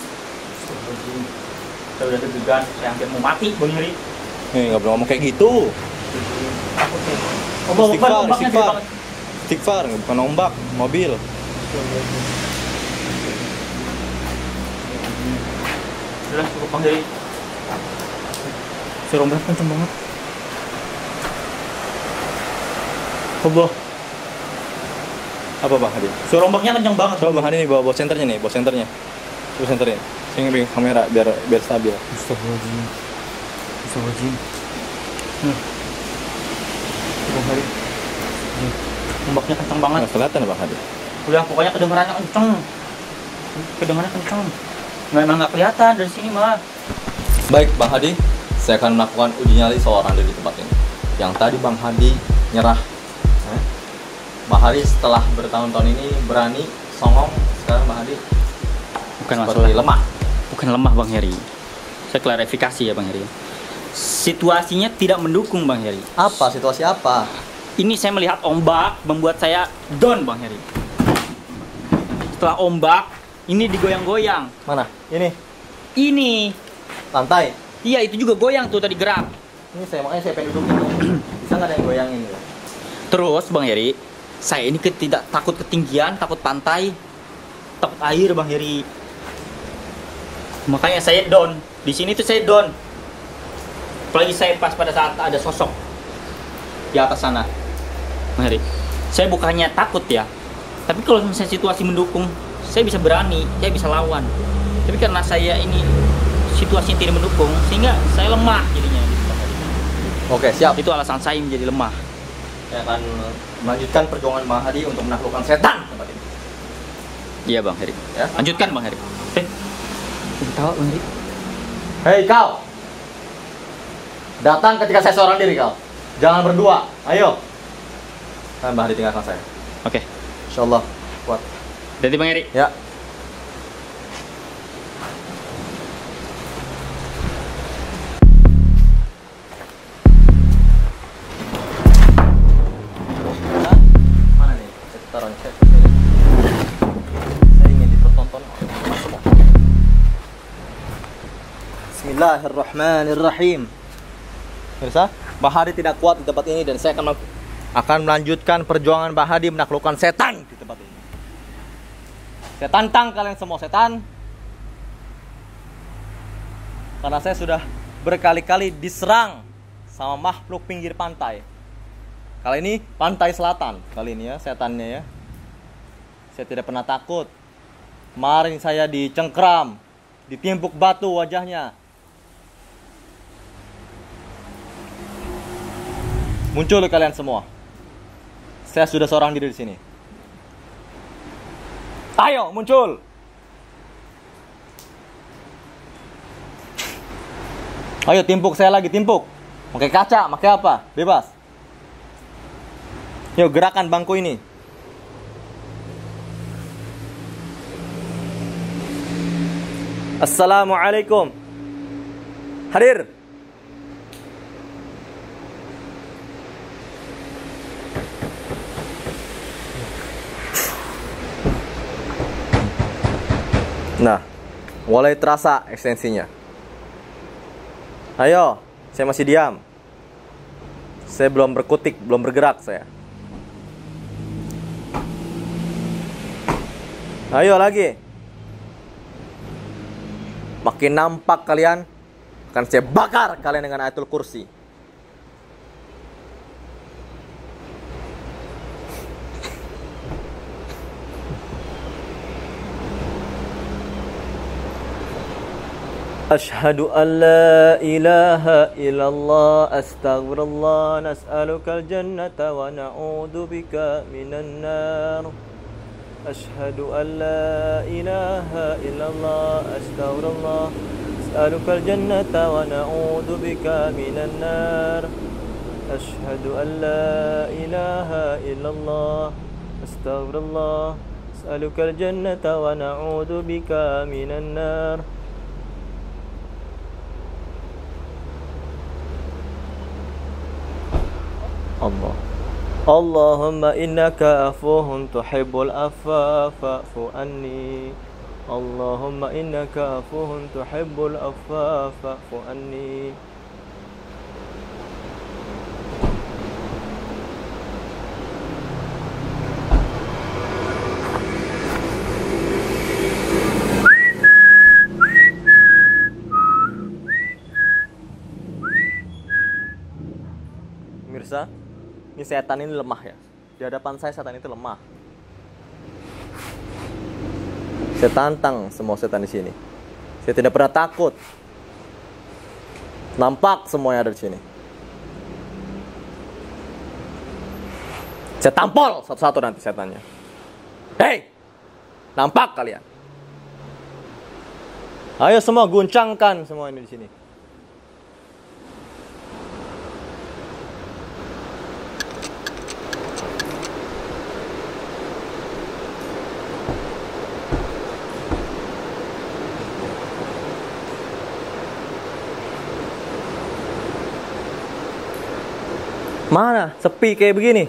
Saya udah deg-degan, saya hampir mau mati Bang Eri. Eh, enggak boleh ngomong kayak gitu. Takut ya. Ombak, ombaknya gede banget. Stikfar, bukan ombak, mobil. Udah cukup Bang Eri. Saya ombak kenceng banget. Allah. Apa Bang Eri? Suara ombaknya kenceng banget. Coba Bang Eri nih bawa bawa senternya nih, bawa senternya. Coba senternya. Saya ngepegang kamera biar biar stabil. Astagfirullahaladzim. Astagfirullahaladzim. Nah. Bang Eri. Ombaknya kenceng banget. Nggak kelihatan Bang Eri. Udah pokoknya kedengarannya kenceng. Kedengarannya kenceng. Memang nggak kelihatan dari sini malah. Baik Bang Hadi, saya akan melakukan uji nyali seorang dari tempat ini. Yang tadi Bang Hadi nyerah. Hah? Bang Hadi setelah bertahun-tahun ini berani, songong. Sekarang Bang Hadi bukan masalah lemah. Bukan lemah Bang Heri. Saya klarifikasi ya Bang Heri. Situasinya tidak mendukung Bang Heri. Apa? Situasi apa? Ini saya melihat ombak membuat saya down Bang Heri. Setelah ombak ini digoyang-goyang. Mana? Ini? Ini. Lantai? Iya, itu juga goyang tuh tadi gerak. Ini saya, makanya saya pengen duduk itu. Bisa nggak ada yang goyangin? Terus, Bang Heri, saya ini tidak takut ketinggian, takut pantai, takut air, Bang Heri. Makanya saya down. Di sini tuh saya down. Apalagi saya pas pada saat ada sosok di atas sana. Bang Heri, saya bukannya takut ya. Tapi kalau misalnya situasi mendukung, saya bisa berani, saya bisa lawan. Tapi karena saya ini situasinya tidak mendukung, sehingga saya lemah jadinya. Oke, siap. Itu alasan saya menjadi lemah. Saya akan melanjutkan perjuangan Bang Hadi untuk menaklukkan setan tempat ini. Iya Bang Heri. Ya? Lanjutkan Bang Heri. Eh, ketawa Bang Heri. Hei kau, datang ketika saya seorang diri kau. Jangan berdua. Ayo. Nah, Bang Hadi tinggalkan saya. Oke. Insya Allah kuat. Jadi Bang Eri. Ya. Hah? Mana nih? Saya taruh cek. Saya ingin dipertonton. Bismillahirrahmanirrahim. Mirsa, Bang Hadi tidak kuat di tempat ini dan saya akan akan melanjutkan perjuangan Bang Hadi menaklukkan setan di tempat ini. Saya tantang kalian semua setan. Karena saya sudah berkali-kali diserang sama makhluk pinggir pantai. Kali ini pantai selatan. Kali ini ya setannya ya. Saya tidak pernah takut. Kemarin saya dicengkram, ditimpuk batu wajahnya. Muncul kalian semua. Saya sudah seorang diri di sini. Ayo muncul. Ayo timpuk saya lagi, timpuk. Pakai kaca, pakai apa? Bebas. Yuk gerakan bangku ini. Assalamualaikum. Hadir. Nah, Mulai terasa ekstensinya. Ayo, saya masih diam. Saya belum berkutik, belum bergerak saya. Ayo lagi. Makin nampak kalian, akan saya bakar kalian dengan ayatul kursi. Asyhadu an la ilaha illallah, astaghfirullah, nas'aluka al-jannata wa na'udhu bika minan nar. Asyhadu an la ilaha illallah, astaghfirullah, nas'aluka al-jannata wa na'udhu bika minan nar. Asyhadu an la ilaha illallah, astaghfirullah, nas'aluka al-jannata wa na'udhu bika minan nar. Allah. Allahumma innaka afuwun tuhibbul afwa fa'fu anni. Allahumma innaka afuwun tuhibbul afwa fa'fu anni. Mirsa, ini setan ini lemah ya. Di hadapan saya setan itu lemah. Saya tantang semua setan di sini. Saya tidak pernah takut. Nampak semuanya ada di sini. Saya tampol satu-satu nanti setannya. Hei, nampak kalian. Ayo semua guncangkan semua ini di sini. Mana sepi kayak begini,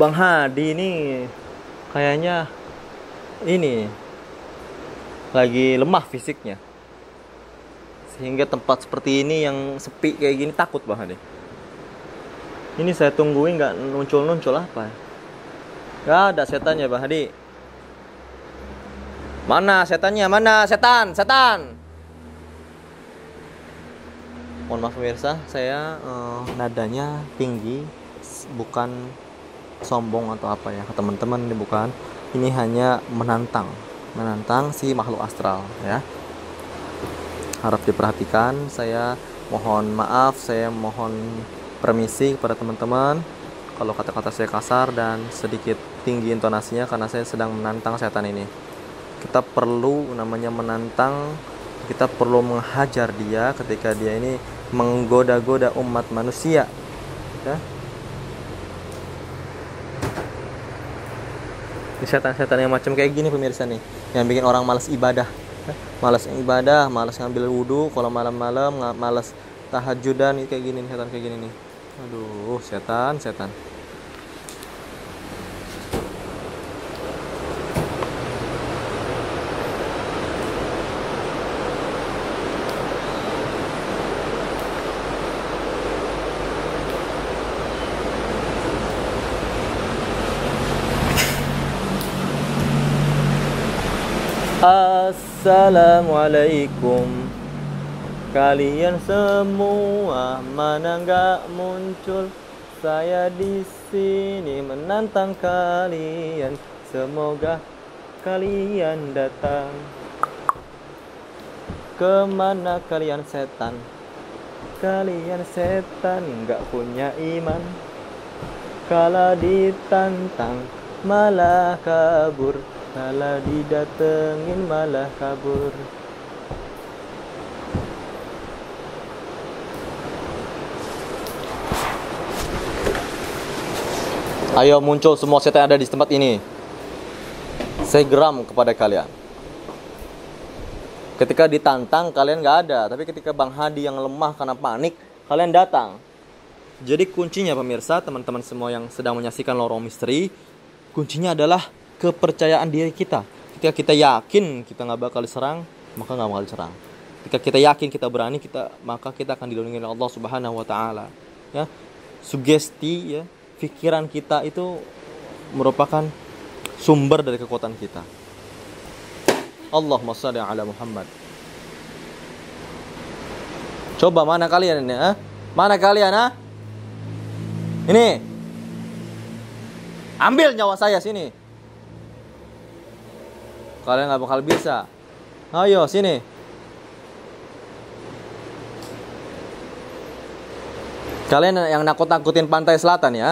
Bang Hadi ini kayaknya ini lagi lemah fisiknya, sehingga tempat seperti ini yang sepi kayak gini takut Bang Hadi. Ini saya tungguin nggak muncul-muncul apa? Nggak ada setannya Bang Hadi. Mana setannya? Mana setan? Setan! Mohon maaf pemirsa, saya uh, nadanya tinggi, bukan sombong atau apa ya ke teman-teman, ini bukan. Ini hanya menantang, menantang si makhluk astral ya. Harap diperhatikan, saya mohon maaf, saya mohon permisi kepada teman-teman kalau kata-kata saya kasar dan sedikit tinggi intonasinya karena saya sedang menantang setan ini. Kita perlu namanya menantang, kita perlu menghajar dia ketika dia ini menggoda-goda umat manusia ya. Setan-setan yang macam kayak gini pemirsa nih yang bikin orang malas ibadah ya. Malas ibadah, malas ngambil wudhu kalau malam-malam, malas tahajudan kayak gini nih, setan kayak gini nih. Aduh, setan-setan. Assalamualaikum. Kalian semua mana nggak muncul? Saya di sini menantang kalian. Semoga kalian datang. Kemana kalian setan? Kalian setan nggak punya iman. Kala ditantang malah kabur. Malah didatengin malah kabur. Ayo muncul semua setan yang ada di tempat ini. Saya geram kepada kalian. Ketika ditantang kalian gak ada, tapi ketika Bang Hadi yang lemah karena panik kalian datang. Jadi kuncinya pemirsa, teman-teman semua yang sedang menyaksikan Lorong Misteri, kuncinya adalah kepercayaan diri kita. Ketika kita yakin kita nggak bakal diserang, maka nggak bakal diserang. Jika kita yakin, kita berani, kita maka kita akan dilindungi oleh Allah Subhanahu wa taala. Ya, sugesti ya, pikiran kita itu merupakan sumber dari kekuatan kita. Allahumma shalli ala Muhammad. Coba mana kalian ini? Eh? Mana kalian? Ah? Ini. Ambil nyawa saya sini. Kalian nggak bakal bisa. Ayo sini. Kalian yang nakut-nakutin pantai selatan ya.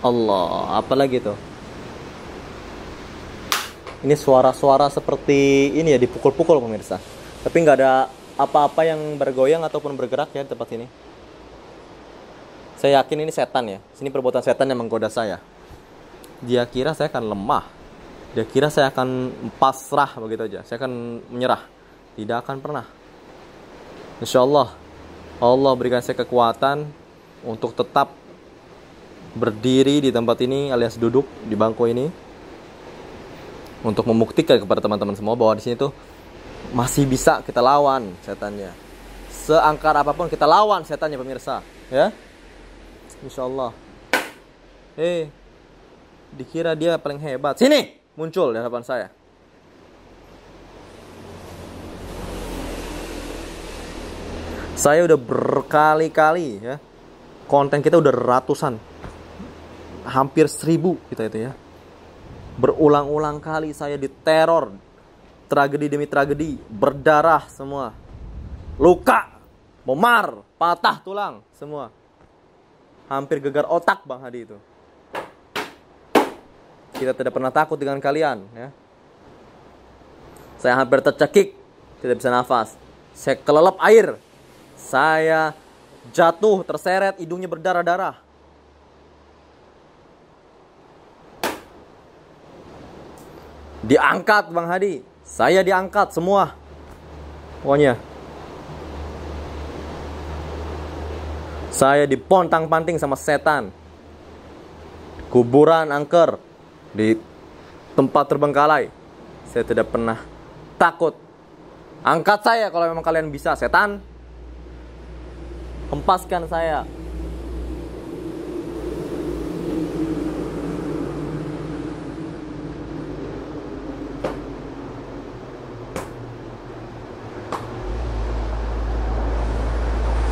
Allah, apalagi tuh? Ini suara-suara seperti ini ya, dipukul-pukul pemirsa. Tapi nggak ada apa-apa yang bergoyang ataupun bergerak ya di tempat ini. Saya yakin ini setan ya. Ini perbuatan setan yang menggoda saya. Dia kira saya akan lemah. Dia kira saya akan pasrah begitu aja. Saya akan menyerah. Tidak akan pernah. Insya Allah, Allah berikan saya kekuatan untuk tetap berdiri di tempat ini alias duduk di bangku ini untuk membuktikan kepada teman-teman semua bahwa di sini tuh masih bisa kita lawan setannya. Seangkar apapun kita lawan setannya pemirsa, ya. Insyaallah. Eh, hey, dikira dia paling hebat. Sini, muncul di hadapan saya. Saya udah berkali-kali ya. Konten kita udah ratusan. Hampir seribu kita itu ya. Berulang-ulang kali saya diteror, tragedi demi tragedi, berdarah semua, luka, memar, patah tulang semua, hampir gegar otak Bang Hadi itu. Kita tidak pernah takut dengan kalian ya. Saya hampir tercekik, tidak bisa nafas, saya kelelep air, saya jatuh terseret, hidungnya berdarah-darah. Diangkat Bang Hadi, saya diangkat semua, pokoknya saya dipontang-panting sama setan, kuburan angker, di tempat terbengkalai. Saya tidak pernah takut. Angkat saya kalau memang kalian bisa, setan. Hempaskan saya.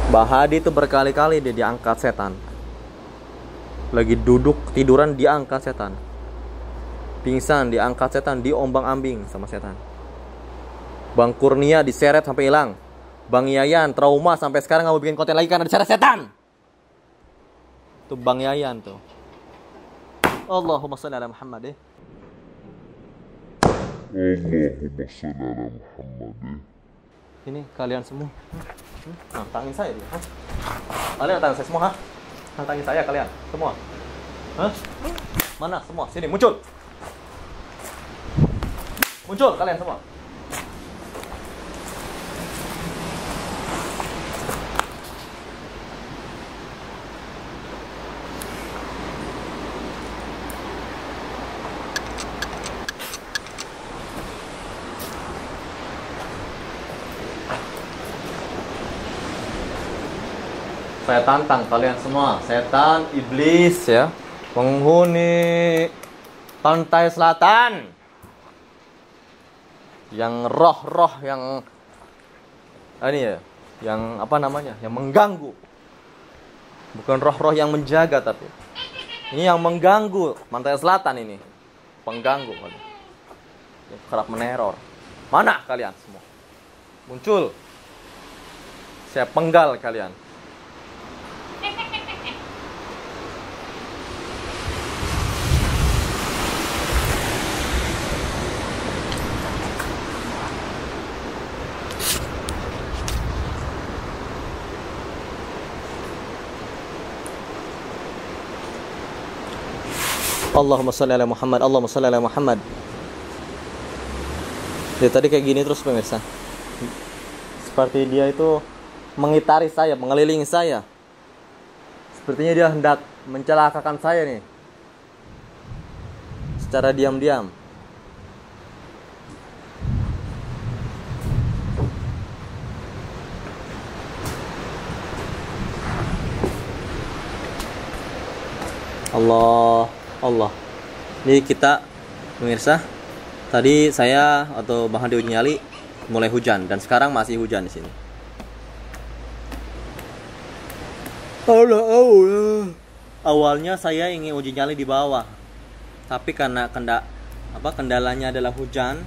Bang Hadi itu berkali-kali dia diangkat setan. Lagi duduk tiduran diangkat setan. Pingsan diangkat setan, diombang-ambing sama setan. Bang Kurnia diseret sampai hilang. Bang Yayan trauma sampai sekarang nggak mau bikin konten lagi karena diseret setan. Tuh Bang Yayan tuh. Allahumma shalli ala Muhammad. Allahumma shalli ala Muhammad. Ini kalian semua nantangin saya dia. Hah? Kalian nantangin saya semua, ha? Nantangin saya kalian semua. Hah? Mana semua? Sini muncul. Muncul kalian semua. Saya tantang kalian semua, setan, iblis ya, penghuni pantai selatan, yang roh-roh yang ini ya, yang apa namanya, yang mengganggu, bukan roh-roh yang menjaga tapi ini yang mengganggu pantai selatan ini, pengganggu, yang kerap meneror. Mana kalian semua? Muncul, saya penggal kalian. Allahumma shalli ala Muhammad, Allahumma shalli ala Muhammad. Dia tadi kayak gini terus pemirsa. Seperti dia itu mengitari saya, mengelilingi saya. Sepertinya dia hendak mencelakakan saya nih. Secara diam-diam. Allah, Allah. Jadi kita pemirsa, tadi saya atau Bang Hadi Nyali mulai hujan dan sekarang masih hujan di sini. Allah, Allah. Awalnya saya ingin uji nyali di bawah, tapi karena kenda, apa kendalanya adalah hujan,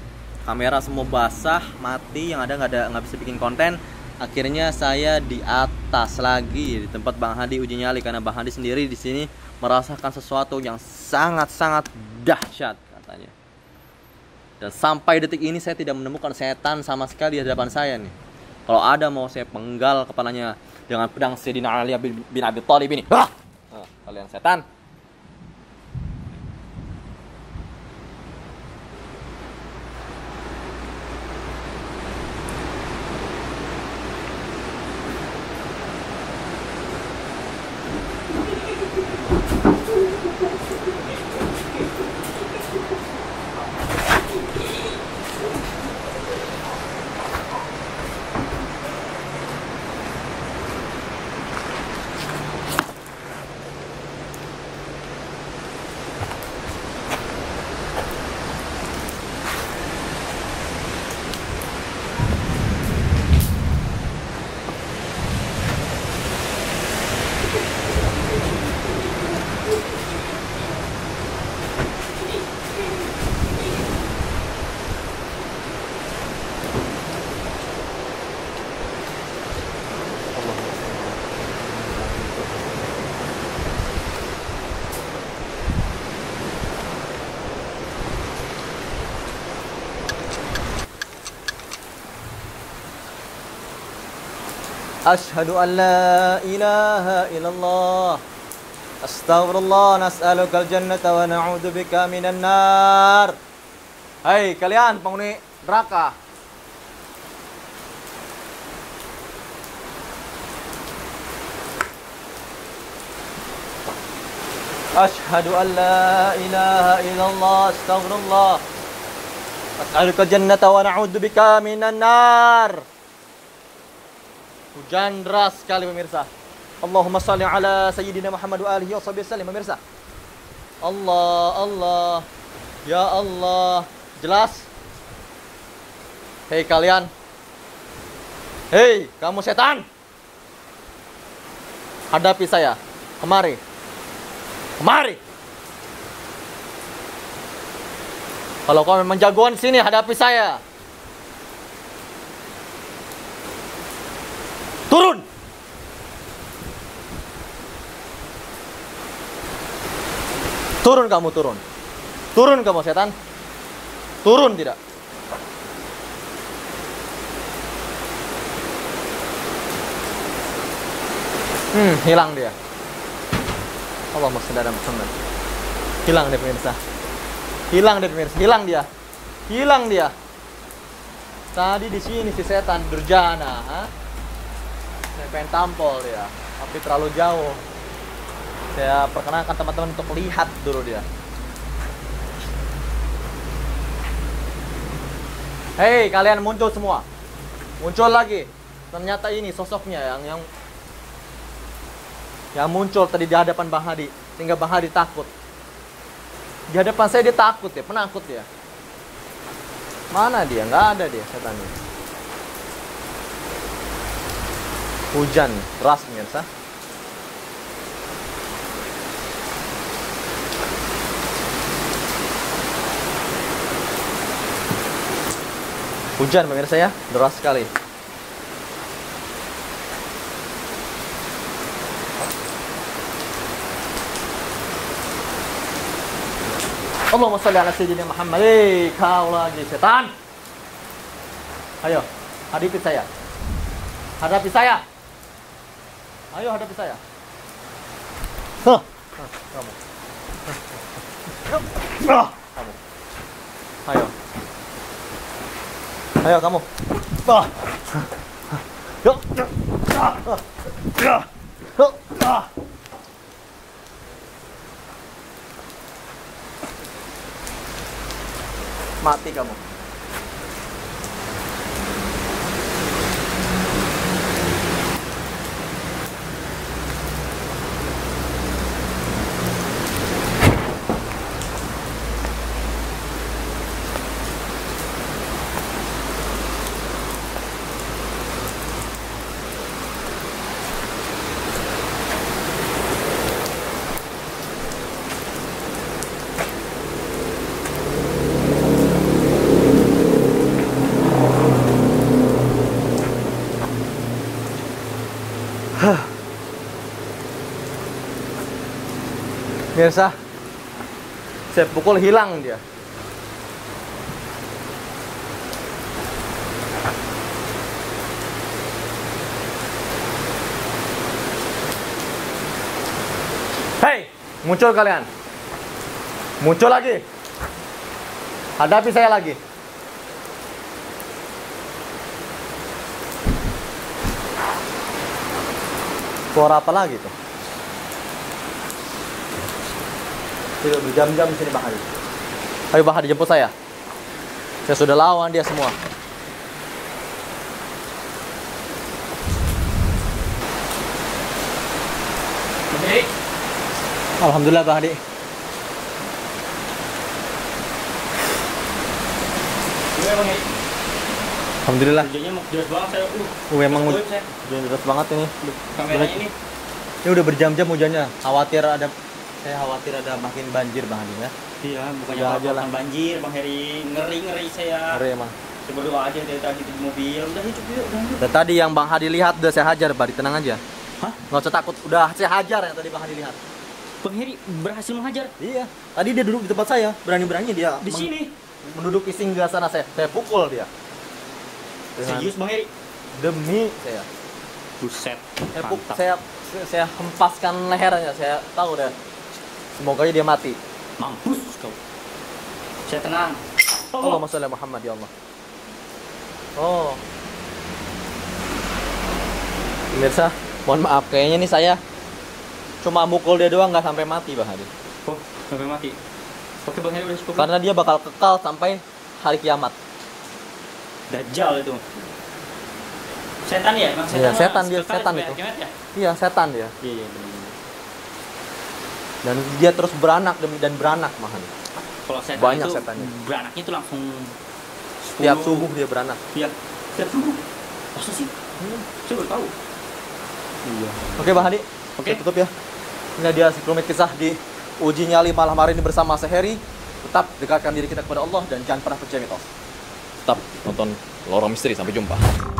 kamera semua basah, mati, yang ada nggak ada nggak bisa bikin konten. Akhirnya saya di atas lagi di tempat Bang Hadi uji nyali karena Bang Hadi sendiri di sini merasakan sesuatu yang sangat-sangat dahsyat katanya. Dan sampai detik ini saya tidak menemukan setan sama sekali di hadapan saya nih. Kalau ada mau saya penggal kepalanya dengan pedang Sayyidina Ali bin Abi Thalib ini. Ah! Nah, kalian setan. Asyhadu an la ilaha illallah. Astaghfirullah, nas'alukal jannata wa na'udzubika minan nar. Hai kalian penghuni neraka. Asyhadu an la ilaha illallah. Astaghfirullah. Nas'alukal jannata wa na'udzubika minan nar. Hujan deras sekali pemirsa. Allahumma shalli ala sayyidina Muhammad wa alihi washabihi wasallam pemirsa. Allah, Allah. Ya Allah. Jelas? Hei kalian. Hei, kamu setan. Hadapi saya. Kemari. Kemari. Kalau kau memang jagoan sini hadapi saya. Turun! Turun kamu, turun. Turun kamu, setan. Turun tidak? Hmm, hilang dia. Allahumma shalli ala Muhammad. Hilang dia pemirsa. Hilang dia pemirsa. Hilang dia. Hilang dia. Tadi di sini si setan durjana, ha? Saya pengen tampol dia, tapi terlalu jauh. Saya perkenalkan teman-teman untuk lihat dulu dia. Hei, kalian muncul semua. Muncul lagi. Ternyata ini sosoknya yang yang yang muncul tadi di hadapan Bang Hadi, sehingga Bang Hadi takut. Di hadapan saya dia takut ya, penakut dia. Mana dia? Nggak ada dia setan ini. Hujan deras pemirsa. Hujan pemirsa ya, deras sekali. Allahumma shalli ala sayyidina Muhammad. Hei, kau lagi setan. Ayo, hadapi saya. Hadapi saya. Ayo hadapi saya. Hah. Hah, kamu. Ah, kamu. Ayo. Ayo kamu. Ah. Yuk. Ah. Ah. Ah. Mati kamu. Mirsa, saya pukul hilang dia. Hei, muncul kalian. Muncul lagi. Hadapi saya lagi. Suara apa lagi tuh? Tidak berjam-jam di sini Pak Hadi. Ayo Pak Hadi jemput saya. Saya sudah lawan dia semua. Oke. Alhamdulillah Pak Hadi. Alhamdulillah. Hujannya deras banget saya. Uh, memang hujan deras banget ini. Kameranya ini. Ini udah berjam-jam hujannya. Khawatir ada Saya khawatir ada makin banjir Bang Hadi ya. Iya, bukannya aja lah banjir Bang Heri, ngeri-ngeri saya. Ngeri emang. Coba doa aja dari tadi di mobil, udah hidup yuk. Udah tadi yang Bang Hadi lihat udah saya hajar, Pak, tenang aja. Hah? Enggak usah takut, udah saya hajar yang tadi Bang Hadi lihat. Bang Heri berhasil menghajar? Iya. Tadi dia duduk di tempat saya, berani-beraninya dia di sini menduduki singgah sana saya. Saya pukul dia. Serius Bang Heri? Demi saya. Buset. Saya pukul, saya saya hempaskan lehernya, saya tahu deh. Semoga aja dia mati. Mampus kau. Saya tenang. Allahumma shalli ala Muhammad ya Allah. Oh. Pemirsa, mohon maaf kayaknya nih saya cuma mukul dia doang nggak sampai mati Bang Hadi. Oh, sampai mati. Oke Bang Hadi udah cukup. Karena dia bakal kekal sampai hari kiamat. Dajjal itu. Setan ya, emang setan. Iya, setan dia, setan itu. Iya, setan dia. Iya, iya. Dan dia terus beranak demi dan beranak mahan. Kalau setan banyak itu setannya. Beranaknya itu langsung setiap subuh dia beranak. Iya. Setiap subuh. Masa sih? Hmm. Saya baru tahu. Iya. Oke Bang Hadi. Oke okay. Tutup ya. Ini dia sekelumit kisah di Uji Nyali malam hari ini bersama Seheri. Tetap dekatkan diri kita kepada Allah dan jangan pernah percaya mitos. Tetap nonton Lorong Misteri. Sampai jumpa.